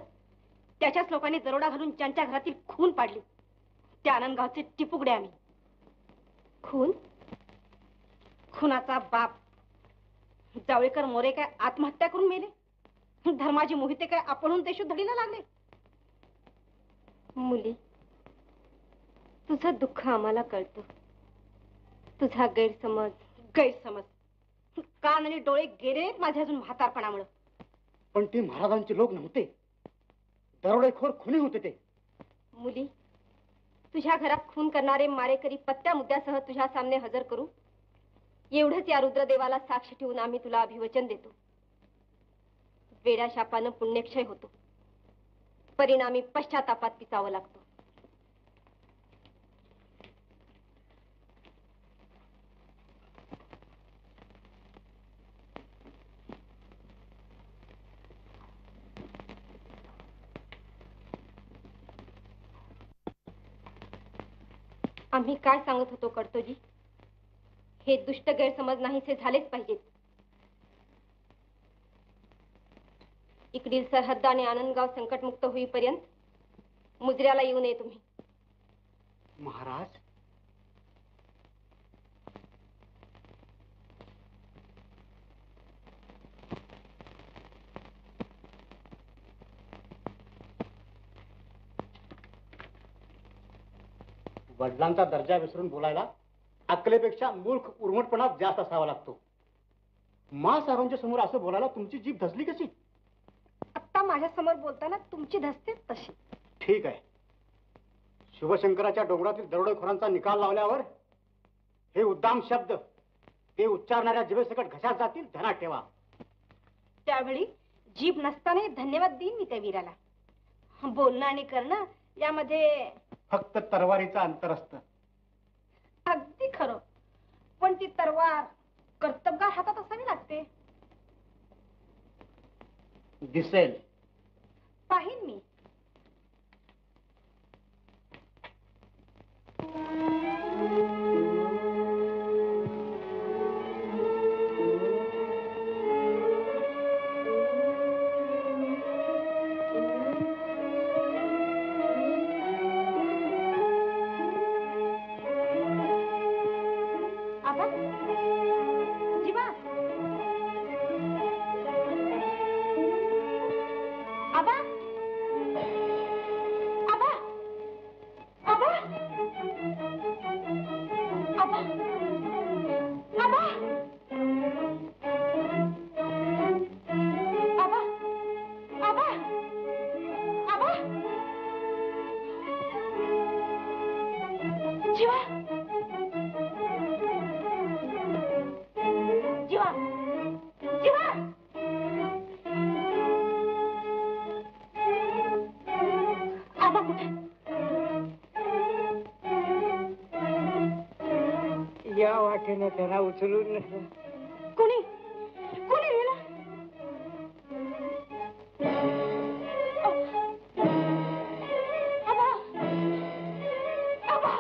त्याच्याच लोकांनी दरोडा घालून ज्यांच्या घरातील खून पाडली, त्या आनंदगावचे टिपुगडे आम्ही. खून? खुनाचा बाप जावळेकर मोरे काय आत्महत्या करून मेले? धर्माजी मोहिते काय आपणहून ते धडीला लागले? मुली, तुझं दुःख आम्हाला कळतो. तुझा गैरसमज कान आणि डोळे गेले माझ्या अजून म्हातारपणामुळे. पण ते महाराजांचे लोक नव्हते, दरोडेखोर खुनी होते ते. मुली, तुझ्या घरात खून करणारे मारेकरी पत्त्या मुद्द्यासह तुझ्या सामने हजर करू, एवढंच या रुद्रदेवाला साक्ष ठेवून आम्ही तुला अभिवचन देतो. वेड्या शापानं पुण्यक्षय होतो, परिणामी पश्चातापात पिसावं लागतो. आम्ही काय सांगत होतो करतोजी? हे दुष्ट गैरसमज नाहीसे झालेच पाहिजेत. इकडील सरहद्द आणि आनंदगाव संकटमुक्त होईपर्यंत मुजऱ्याला येऊ नये तुम्ही. महाराज, वडिलांचा दर्जा विसरून बोलायला अक्कलेपेक्षा मूर्ख उर्मटपणा जास्त असावा लागतो. मा साहेबांच्या समोर असं बोलायला तुमची जीभ धसली कशी? आत्ता माझ्या समोर बोलताना तुमची धसते तशी. ठीक आहे. शिवशंकराच्या डोंगरातील दरोडेखोरांचा निकाल लावल्यावर हे उद्दाम शब्द ते उच्चारणाऱ्या जीवेसकट घशात जातील, ध्यानात ठेवा. त्यावेळी जीभ नसताना धन्यवाद देईन मी त्या वीराला. बोलणं आणि करणं यामध्ये फक्त तरवारीचा अंतर असतं. अगदी खरं. पण ती तरवार कर्तबगार हातात असावी लागते. दिसेल. पाहिन मी. ज्या वाटेने त्याला उचलून कोणी कोणी नेला? आबा आबा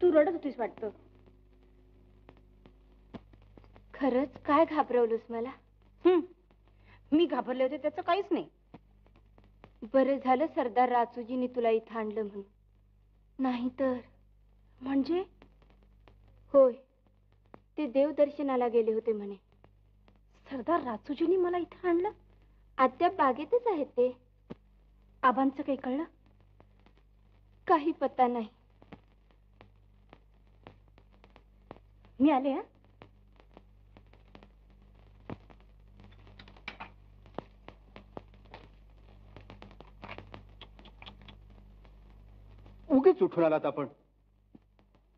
तू रडत होतीस वाटतं. खरंच काय घाबरवलंस मला? मी घाबरले होते त्याचं काहीच नाही. बरं झालं सरदार राजूजीने तुला इथं आणलं म्हणून, नाहीतर. म्हणजे? होय, ते देवदर्शनाला गेले होते म्हणे. सरदार राजूजीने मला इथं आणलं? अद्याप बागेतच आहेत ते. आबांचं काही कळलं? काही पत्ता नाही. मी आले. हा, उगीच उठून आलात आपण,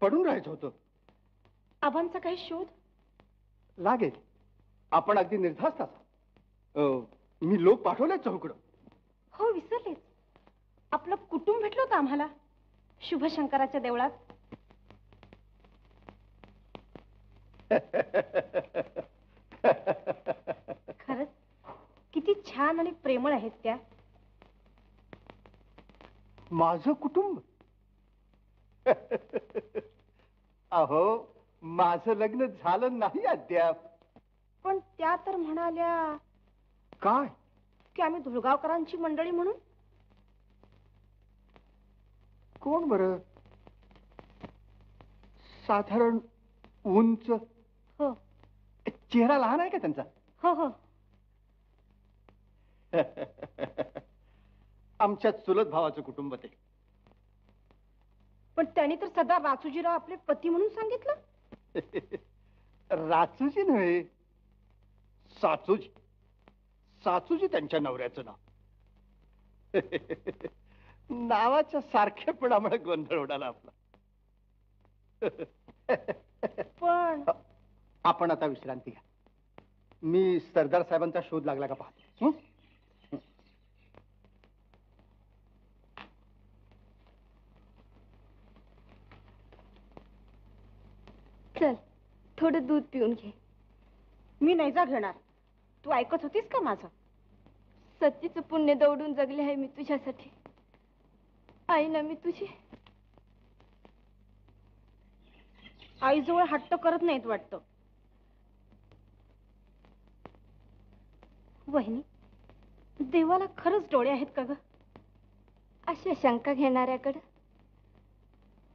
पडून राहायचं होतं. आबांचा काही शोध लागेल. आपण अगदी निर्धास्त असा. मी लोक पाठवले चौकडं. हो, विसरलेच. आपलं कुटुंब भेटलं होतं आम्हाला शुभशंकराच्या देवळात. खरंच किती छान आणि प्रेमळ आहेत त्या. माझं कुटुंब. अहो, माझं लग्न झालं नाही अद्याप. पण त्या तर म्हणाल्या. काय? की आम्ही धुळगावकरांची मंडळी म्हणून. कोण बरं? साधारण उंच. हो. चेहरा लहान आहे का त्यांचा? हो हो. आमच्या चुलत भावाचं कुटुंब ते. पण त्यांनी तर सदा राजूजीराव आपले पती म्हणून सांगितलं. राजूजी नव्हे, सासूजी. सासूजी त्यांच्या नवऱ्याचं नाव. नावाच्या सारखेपणामुळे गोंधळ उडाला आपला. पण आपण आता विश्रांती घ्या. मी सरदार साहेबांचा शोध लागला का पाहतो. चल थोडं दूध पिऊन घे. मी नाही जा घेणार. तू ऐकत होतीस का माझं? सतीचं पुण्य दौडून जगले आहे मी तुझ्यासाठी. आई ना मी तुझी. आईजवळ हट्ट करत नाहीत वाटतं. वहिनी देवाला खरंच डोळे आहेत का ग? अशा शंका घेणाऱ्याकडं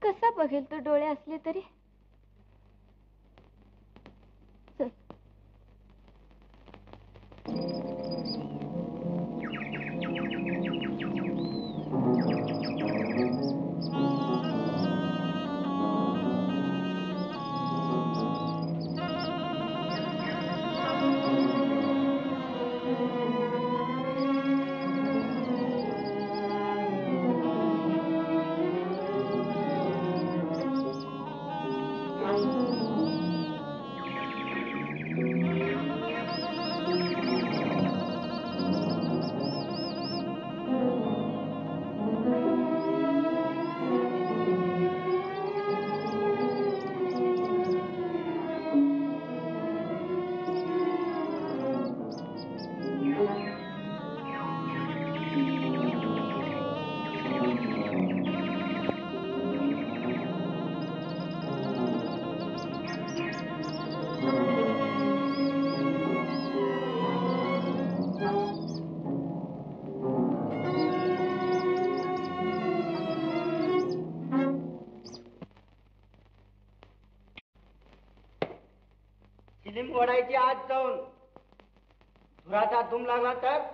कसा बघेल तो डोळे असले तरी. वडायची आज जाऊन धुराचा धूम लागला तर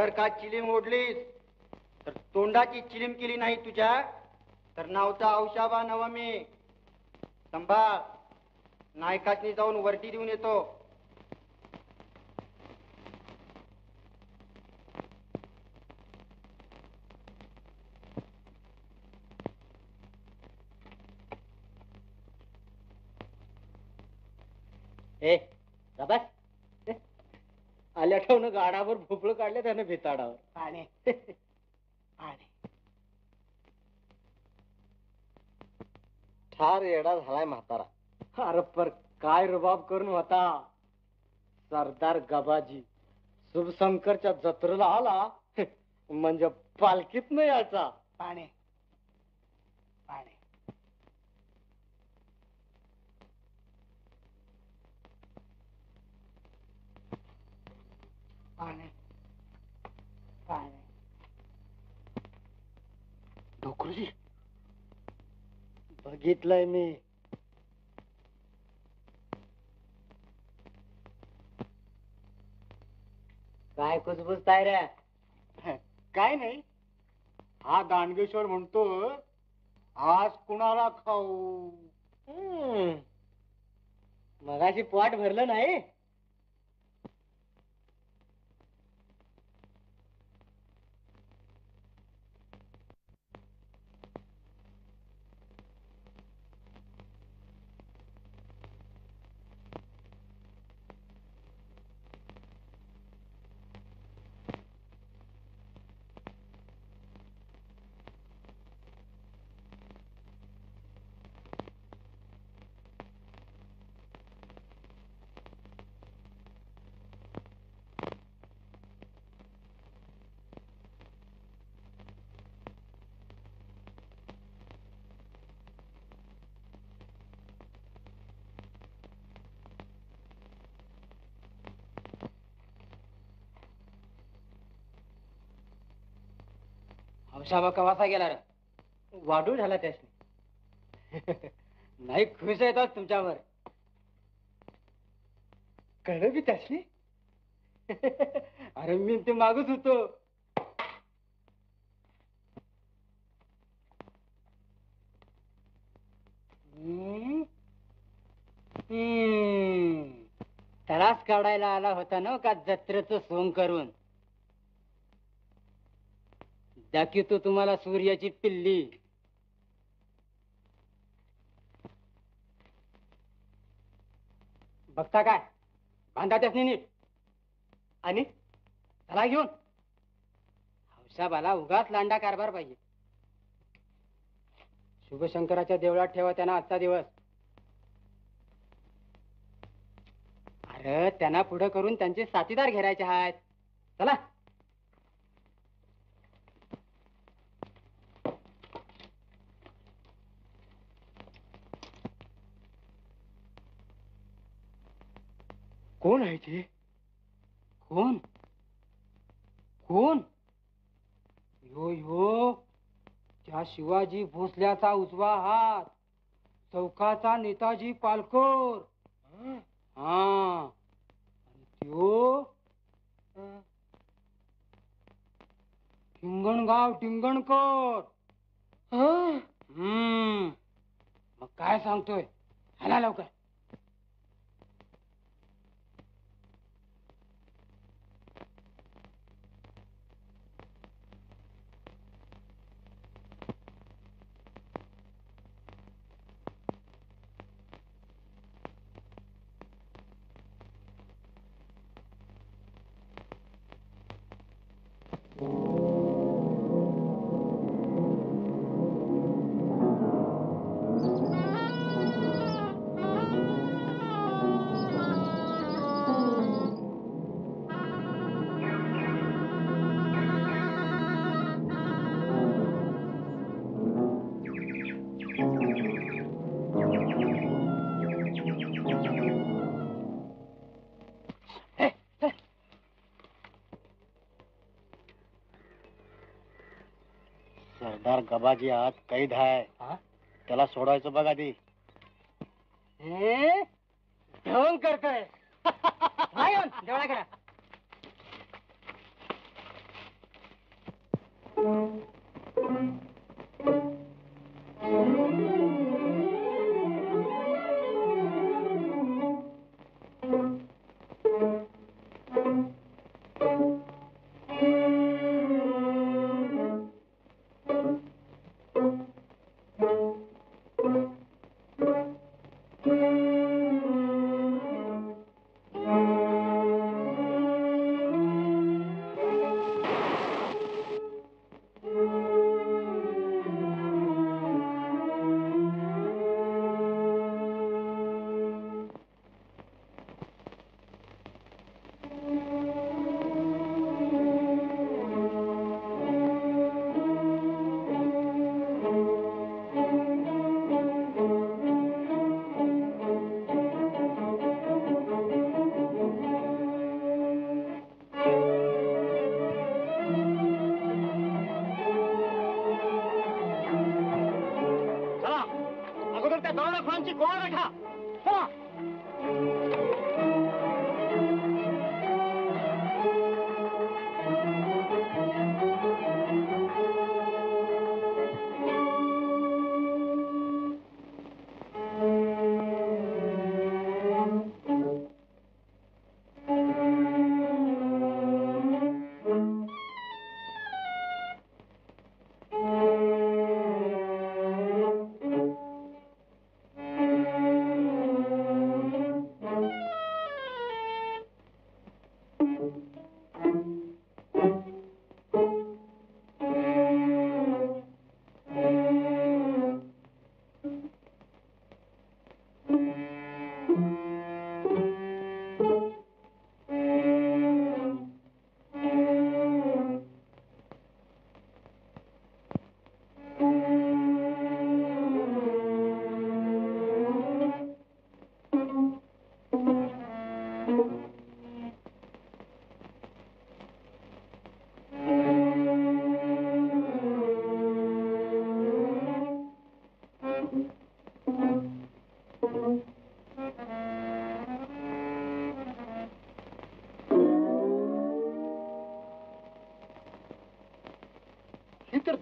जर का चिलीम ओढलीस तर तोंडाची चिलीम केली नाही तुझ्या तर नावचा औषाबा नवमी संभाळ. नायकासनी जाऊन वर्दी देऊन येतो. आल्या ठेवून गाडावर भोपळं काढलं त्यानं भेताडावर. पाणी पाणी ठार येडा झालाय म्हातारा. अरे पर काय रुबाब करून होता. सरदार गबाजी शुभशंकरच्या जत्रेला आला म्हणजे पालखीत नाही यायचा. पाणी पाणी पाणी पाणी. डोकरूजी बघितलंय मी. काय कुजबुजताय रे? काय नाही. हा दांडगेश्वर म्हणतो आज कुणाला खाऊ. मगाशी पोट भरलं नाही हौशाबा कवासा गेला रे वाडू झाला त्यासनी नाही खुश आहे तो तुमच्यावर कळलं बी त्यासनी अरे मी ते मागत होतो तरास काढायला आला होता ना का जत्रेचं सोंग करून दाखवतो तुम्हाला सूर्याची पिल्ली बघता काय बांधा त्यासनी नीट आणि त्याला घेऊन हौशाबाला उगाच लांडा कारभार पाहिजे शुभशंकराच्या देवळात ठेवा त्यांना आजचा दिवस अरे त्यांना पुढे करून त्यांचे साथीदार घेरायचे आहेत चला कोण आहे ते कोण कोण यो यो त्या शिवाजी भोसल्याचा उजवा हात चौकाचा नेताजी पालकोर हा त्यो टिंगणगाव टिंगणकर मग काय सांगतोय ह्याला लवकर गबाजी आत कैद आहे त्याला सोडवायचं बघा दी ढोंग करतोय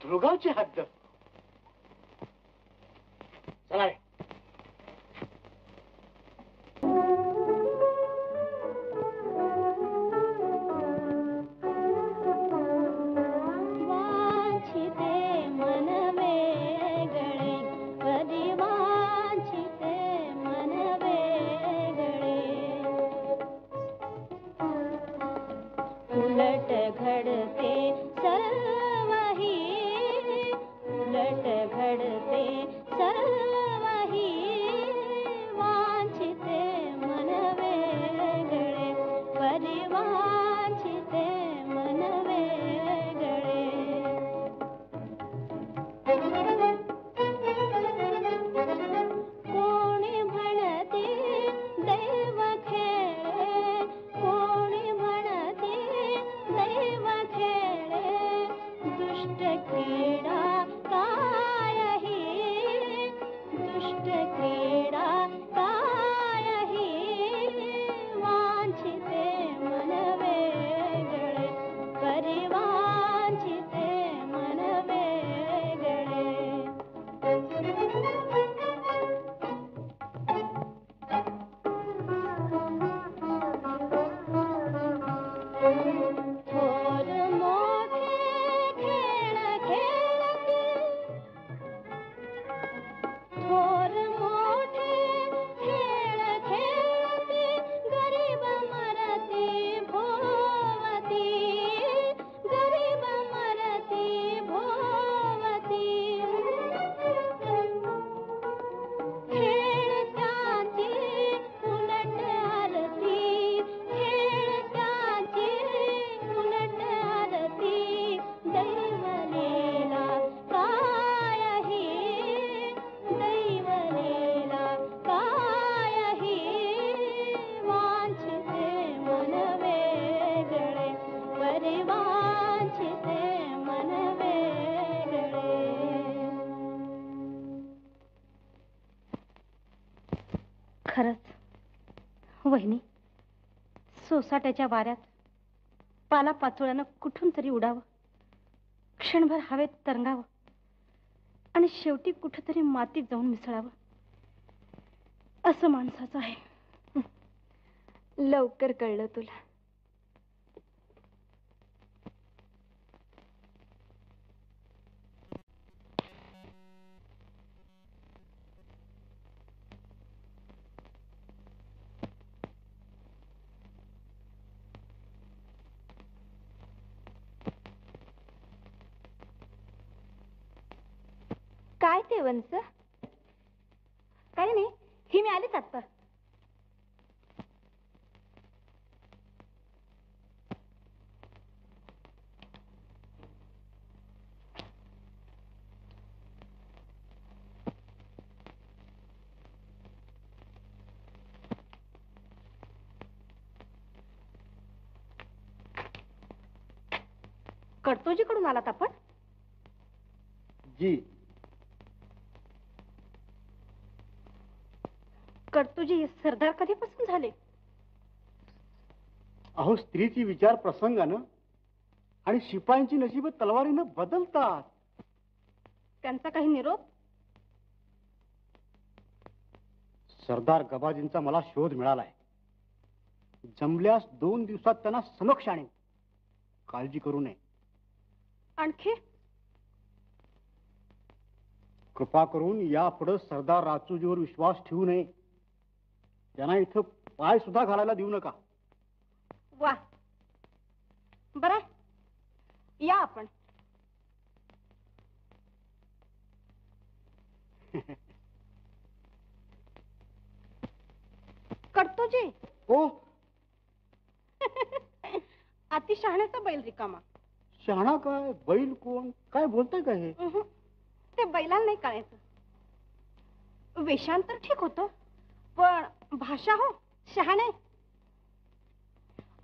दुर्गावचे हद्द. चला सोसाट्याच्या वाऱ्यात पाला पाचोळ्यानं कुठून तरी उडावं, क्षणभर हवेत तरंगावं आणि शेवटी कुठेतरी मातीत जाऊन मिसळावं, असं माणसाचं आहे. लवकर कळलं तुला. काय नाही, ही मी आलीच आता. कडतोजीकडून आलात आपण? जी. कर्तुजी सरदार कधीपासून झाले? अहो, स्त्रीची विचार प्रसंगानं आणि शिपायांची नशीब तलवारीनं बदलतात. त्यांचा काही निरोप? सरदार गबाजींचा मला शोध मिळालाय. जमल्यास 2 दिवसात त्यांना समक्ष आणेन. काळजी करू नये. आणखी कृपा करून यापुढे सरदार राजूजीवर विश्वास ठेवू नये. त्यांना इथं पाय सुद्धा घालायला देऊ नका. वा, बरं, या आपण. कर्तोजी. हो. अति शहाण्याचा बैल रिकामा. शहाणा काय, बैल कोण, काय बोलतंय का हे? ते बैलाला नाही कळायचं. वेशांतर ठीक होतं, पण भाषा हो शहाणे.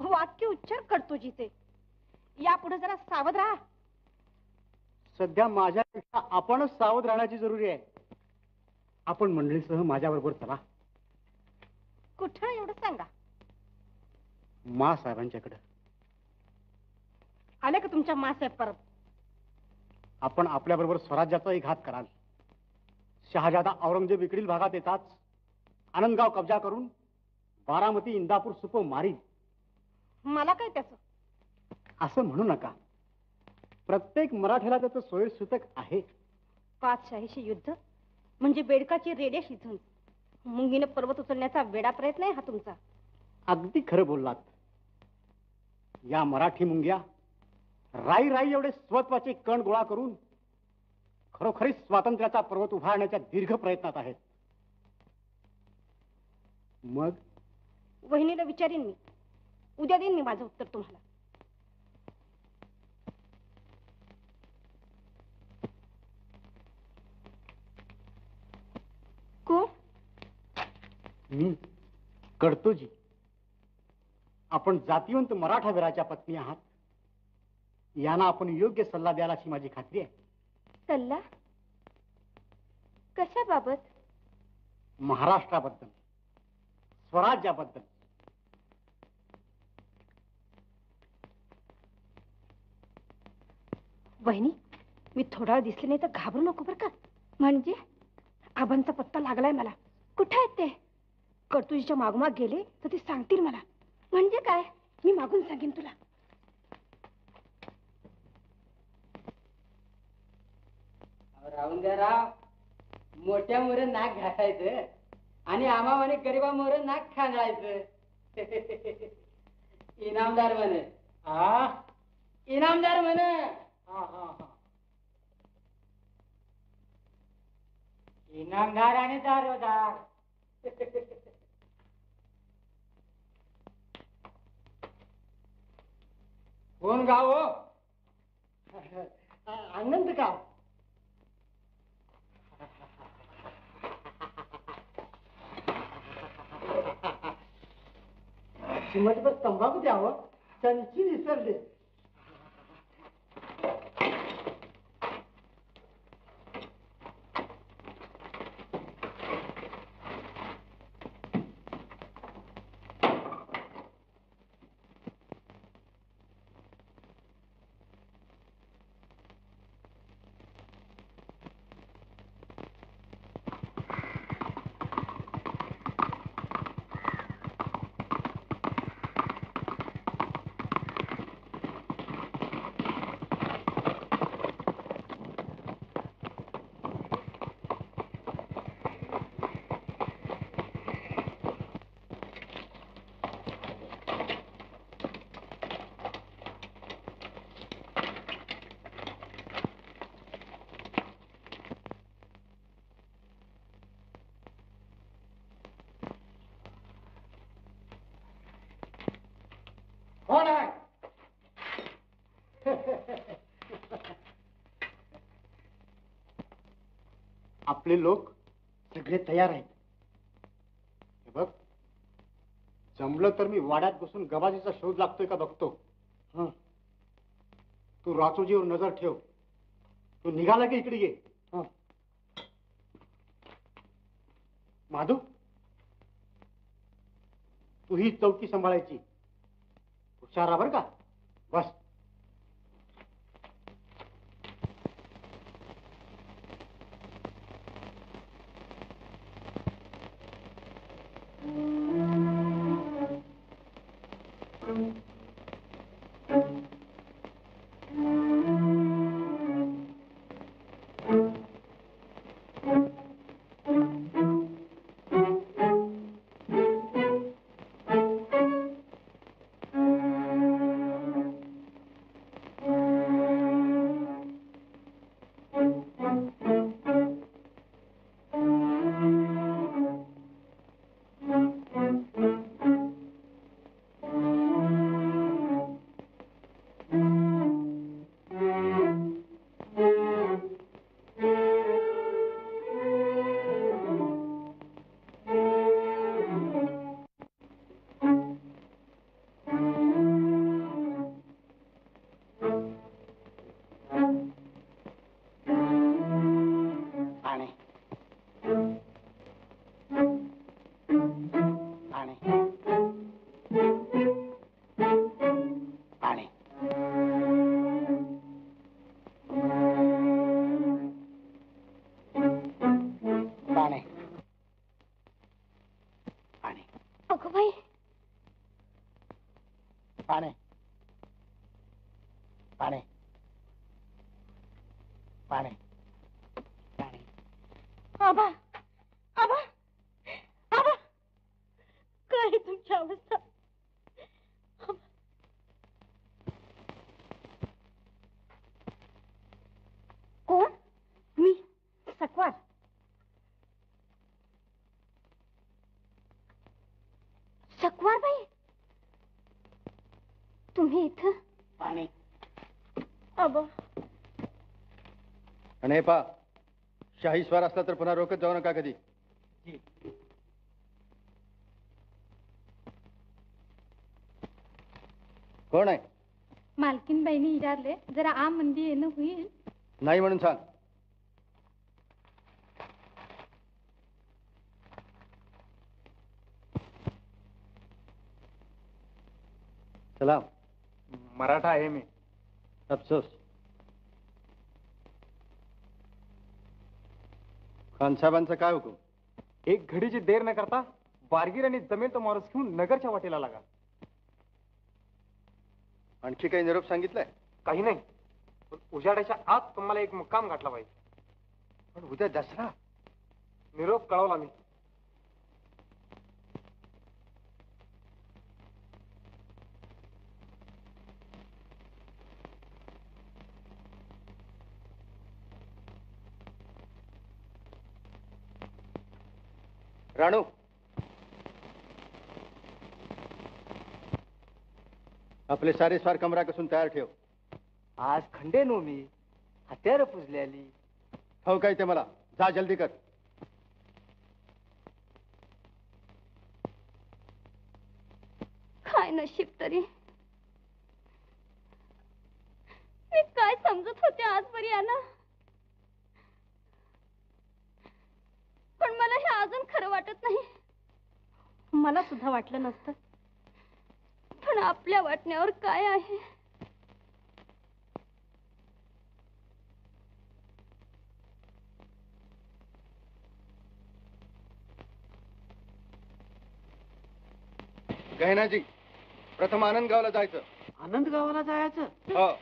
वाक्य उच्चार करतो जिथे. यापुढे जरा सावध राहा. सध्या माझ्यापेक्षा आपणच सावध राहण्याची जरुरी आहे. आपण मंडळीसह माझ्याबरोबर चला. कुठं एवढं सांगा? मा साहेबांच्याकडे. आले का तुमच्या मा साहेब परत? आपण आपल्याबरोबर स्वराज्याचाही घात कराल. शहाजादा औरंगजेब इकडील भागात येताच आनंदगाव कब्जा करून बारामती इंदापूर सुपो मारी. मला काय त्याचं असं म्हणू नका. प्रत्येक मराठ्याला त्याचं सोय सूतक आहे. पाचशाहीशी युद्ध म्हणजे बेडकाची रेडे शिथून मुंगीने पर्वत उचलण्याचा वेडा प्रयत्न आहे हा तुमचा. अगदी खरं बोललात. या मराठी मुंग्या राई राई एवढे स्वत्वाचे कण गोळा करून खरोखरीच स्वातंत्र्याचा पर्वत उभारण्याच्या दीर्घ प्रयत्नात आहेत. मग वहिनीला विचारीन मी. उद्या देईन मी माझं उत्तर तुम्हाला. कोण मी? कडतोजी. आपण जातीवंत मराठा वीराच्या पत्नी आहात. यांना आपण योग्य सल्ला द्याल अशी माझी खात्री आहे. सल्ला कशाबाबत? महाराष्ट्राबद्दल, स्वराज्याबद्दल. वहिनी मी थोडा वेळ दिसले नाही तर घाबरू नको बरं का. म्हणजे आबांचा पत्ता लागलाय मला. कुठे आहेत ते? कर्तुजीच्या मागोमाग गेले तर ते सांगतील मला. म्हणजे काय? मी मागून सांगेन तुला. रावणराव मोठ्या मोरे नाक घासायचं आणि आमामाने गरीबा मोरे नाक खांदळायचं. इनामदार म्हणे. हा इनामदार म्हणे. हा हा हा इनामदार आणि दारोदार. कोण गाव हो? आनंद गाव. चिमटभर तंबाखू द्यावं त्यांची विसरले. आपले लोक सगळे तयार आहेत. हे बघ जमलं तर मी वाड्यात बसून गबाजीचा शोध लागतोय का बघतो. हा तू राचोजीवर नजर ठेव. तू निघाला की इकडे ये. हा माधू तू ही चौकी सांभाळायची. हुशार राहा बरं का. बस भाई पाने पाने पाने पाने आबा आबा आबा काय तुमची अवस्था कोण मी सकवा सकवार भाई तुम्ही इथं पाणी अबा आणि पा शाही स्वार असला तर पुन्हा रोकत जाऊ नका कधी जी कोण आहे मालकीन बाईने विचारले जरा आ मंदी येणं होईल नाही म्हणून सांग सलाम मराठा है मैं अफसोस खान साहबांचा काय हुकूम एक घड़ी जी देर न करता बारगीर आणि जमीन तो मारस घेऊन नगरच्या वाटेला लागा आणखी काही निरोप सांगितलाय काही नाही पण उजाडाच्या आत तुम्हाला एक मुक्काम गाठला पाहिजे पण उद्या दसरा निरोप कळवला मी राणू आपले सारे स्वार कमरा कसून तयार ठेव आज खंडे नो मी हत्यार पुजल्याली हो काय ते मला जा जल्दी कर काय नशीब तरी मी काय समजत होते आज बरी आना पण मला हे अजून खरं वाटत नाही मला सुद्धा वाटलं नसतं पण आपल्या वाटण्यावर काय आहे गहनाजी प्रथम आनंद गावाला जायचं आनंद गावाला जायचं हो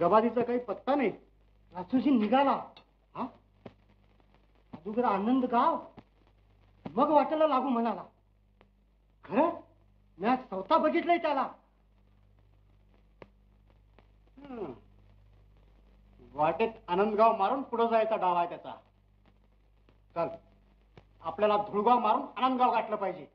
गबादीचा काही पत्ता नाही रासूशी निघाला हा अजूगर आनंद गाव मग वाटेला लागू म्हणाला खरं मी आज स्वतः बघितलंय त्याला वाटेत आनंदगाव मारून पुढे जायचा डाव आहे त्याचा चल आपल्याला धुळगाव मारून आनंदगाव गाठलं पाहिजे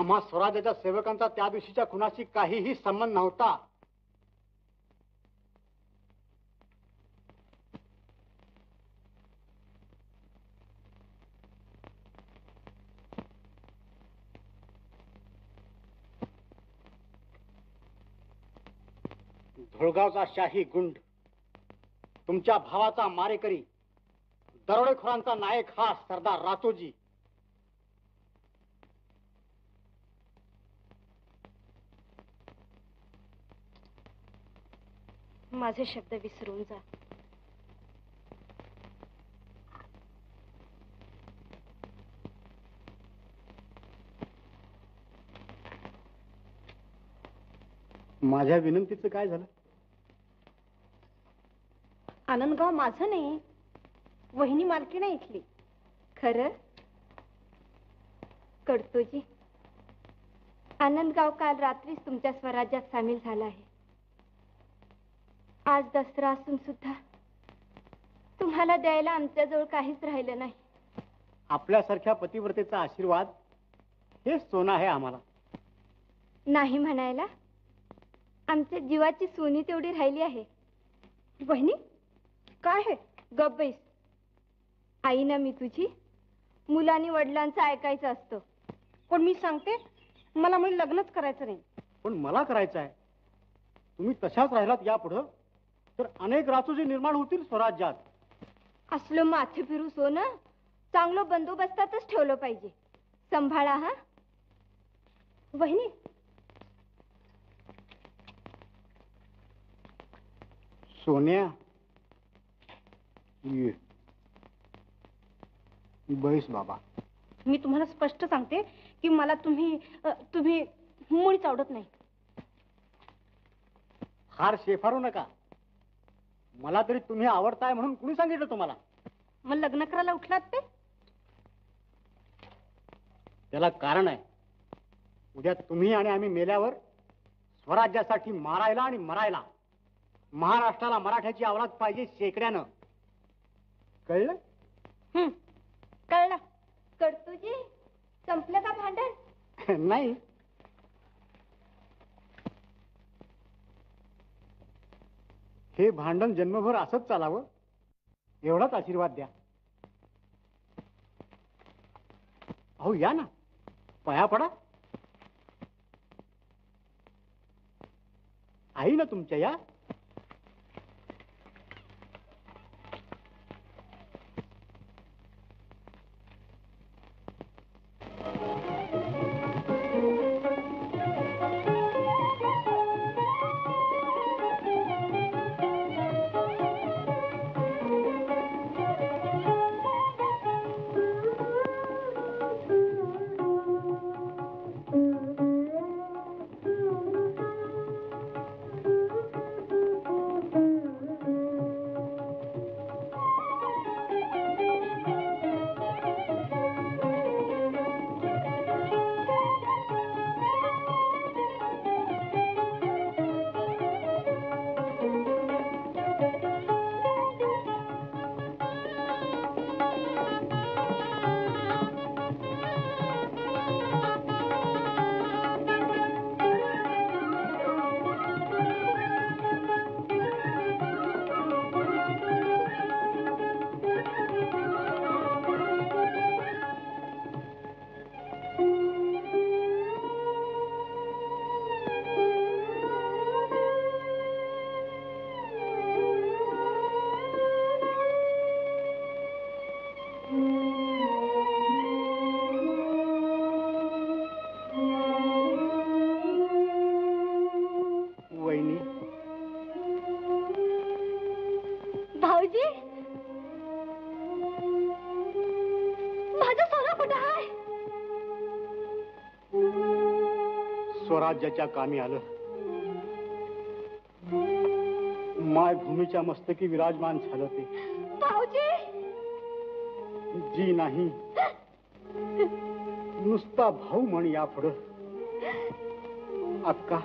आम्हा स्वराज्याच्या सेवकांचा त्या दिवशीच्या खुनाशी काहीही संबंध नव्हता. धुळगावचा शाही गुंड, तुमच्या भावाचा मारेकरी, दरोडेखोरांचा नायक हा सरदार रातोजी. माझे शब्द विसरून जा. माझ्या विनंतीचं काय झालं? आनंदगाव माझं नाही, वहिनी मालकी नाही इथली. खरं कडतोजी, आनंदगाव काल रात्रीच तुमच्या स्वराज्यात सामील झाला आहे. आज दसरा असून सुद्धा तुम्हाला द्यायला आमच्याजवळ काहीच राहिलं नाही. आपल्यासारख्या पतिव्रतेचा आशीर्वाद हे सोनं आहे आम्हाला. नाही म्हणायला आमच्या जीवाची सोनी तेवढी राहिली आहे. बहिणी काय हे गप्प बैस. आई ना मी तुझी, मुलांनी वडिलांचं ऐकायचं असतं. पण मी सांगते, मला म्हणजे लग्नच करायचं नाही. पण मला करायचं आहे. तुम्ही तशाच राहिलात यापुढं तर अनेक रातोजी निर्माण होतील स्वराज्यात. असलं माथे फिरू सोनं चांगलं बंदोबस्तातच ठेवलं पाहिजे. सांभाळा हा बहिणी. सोन्या ये बैस बाबा. मी तुम्हाला स्पष्ट सांगते की मला तुम्ही मुळीच आवडत नाही. फार शेफारू नका. मला तरी तुम्ही आवडताय म्हणून कुणी सांगितलं तुम्हाला? मग लग्न करायला उठलात ते? त्याला कारण आहे. उद्या तुम्ही आणि आम्ही मेल्यावर स्वराज्यासाठी मारायला आणि मरायला महाराष्ट्राला मराठ्याची आवलाद पाहिजे शेकड्यानं. कळलं? कळलं. कडतोजी संपलं का भांडण? नाही. हे भांडण जन्मभर असंच चालावं एवढाच आशीर्वाद द्या. अहो या ना, पाया पडा. आई ना तुमच्या या. राज्याच्या कामी आलं. माय भूमीच्या मस्तकी विराजमान झालं ते. जी नाही, नुसता भाऊ म्हण यापुढं. अक्का,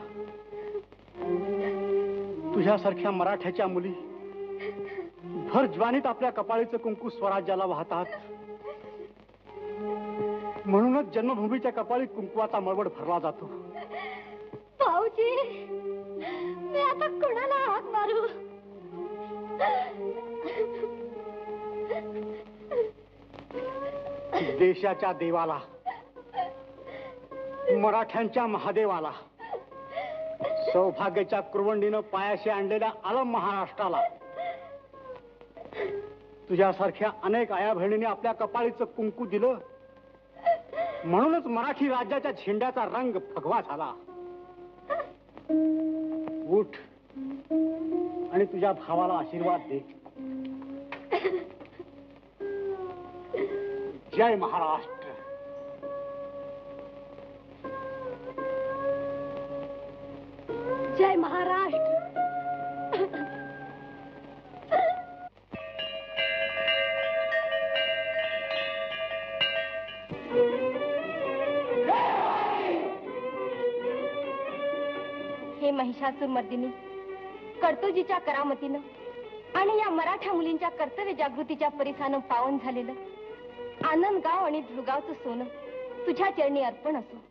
तुझ्यासारख्या मराठ्याच्या मुली भर ज्वानीत आपल्या कपाळीचं कुंकू स्वराज्याला वाहतात. म्हणूनच जन्मभूमीच्या कपाळी कुंकवाचा मळवड भरला जातो। भाऊजी मी आता कोणाला हात मारू? देशाच्या देवाला, मराठ्यांच्या महादेवाला, सौभाग्याच्या कुरवंडीनं पायाशी आणलेल्या आलम महाराष्ट्राला तुझ्यासारख्या अनेक आया बहिणींनी आपल्या कपाळीचं कुंकू दिलं, म्हणूनच मराठी राज्याच्या झेंड्याचा रंग भगवा झाला। उठ आणि तुझ्या भावाला आशीर्वाद दे। जय महाराष्ट्र। जय महाराष्ट्र। हे महिषासुर मर्दिनी कर्तोजीच्या करामतीनं आणि या मराठा मुलींच्या कर्तव्य जागृतीच्या परिसानं पावन झालेलं आनंद गाव आणि धुळगावचं सोनं तुझ्या चरणी अर्पण असो।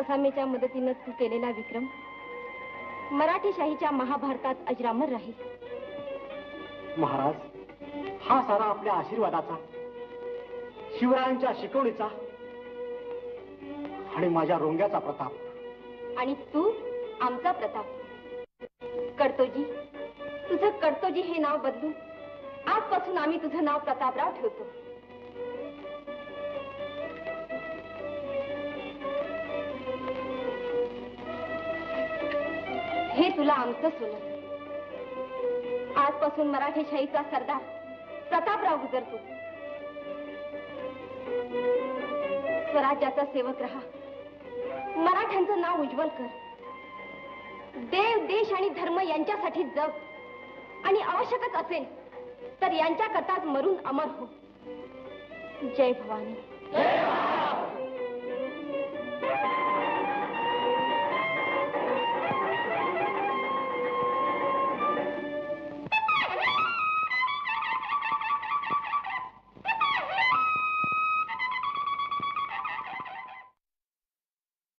असामेच्या मदतीने तू केलेला विक्रम मराठीशाहीच्या महाभारतात अजरामर राहील। महाराज हा सारा आपल्या आशीर्वादाचा, शिवरायांच्या शिकवणीचा आणि माझ्या रोंग्याचा प्रताप आणि तू आमचा प्रताप। कर्तोजी तुझं कर्तोजी हे नाव बदलून आजपासून आम्ही तुझं नाव प्रतापराव ठेवतो। हे तुला आमचं सोनं। आजपासून मराठीशाहीचा सरदार प्रतापराव गुजरतो। स्वराज्याचा सेवक राहा, मराठ्यांचं नाव उज्ज्वल कर, देव देश आणि धर्म यांच्यासाठी जग आणि आवश्यकच असेल तर यांच्याकरताच मरून अमर हो। जय भवानी।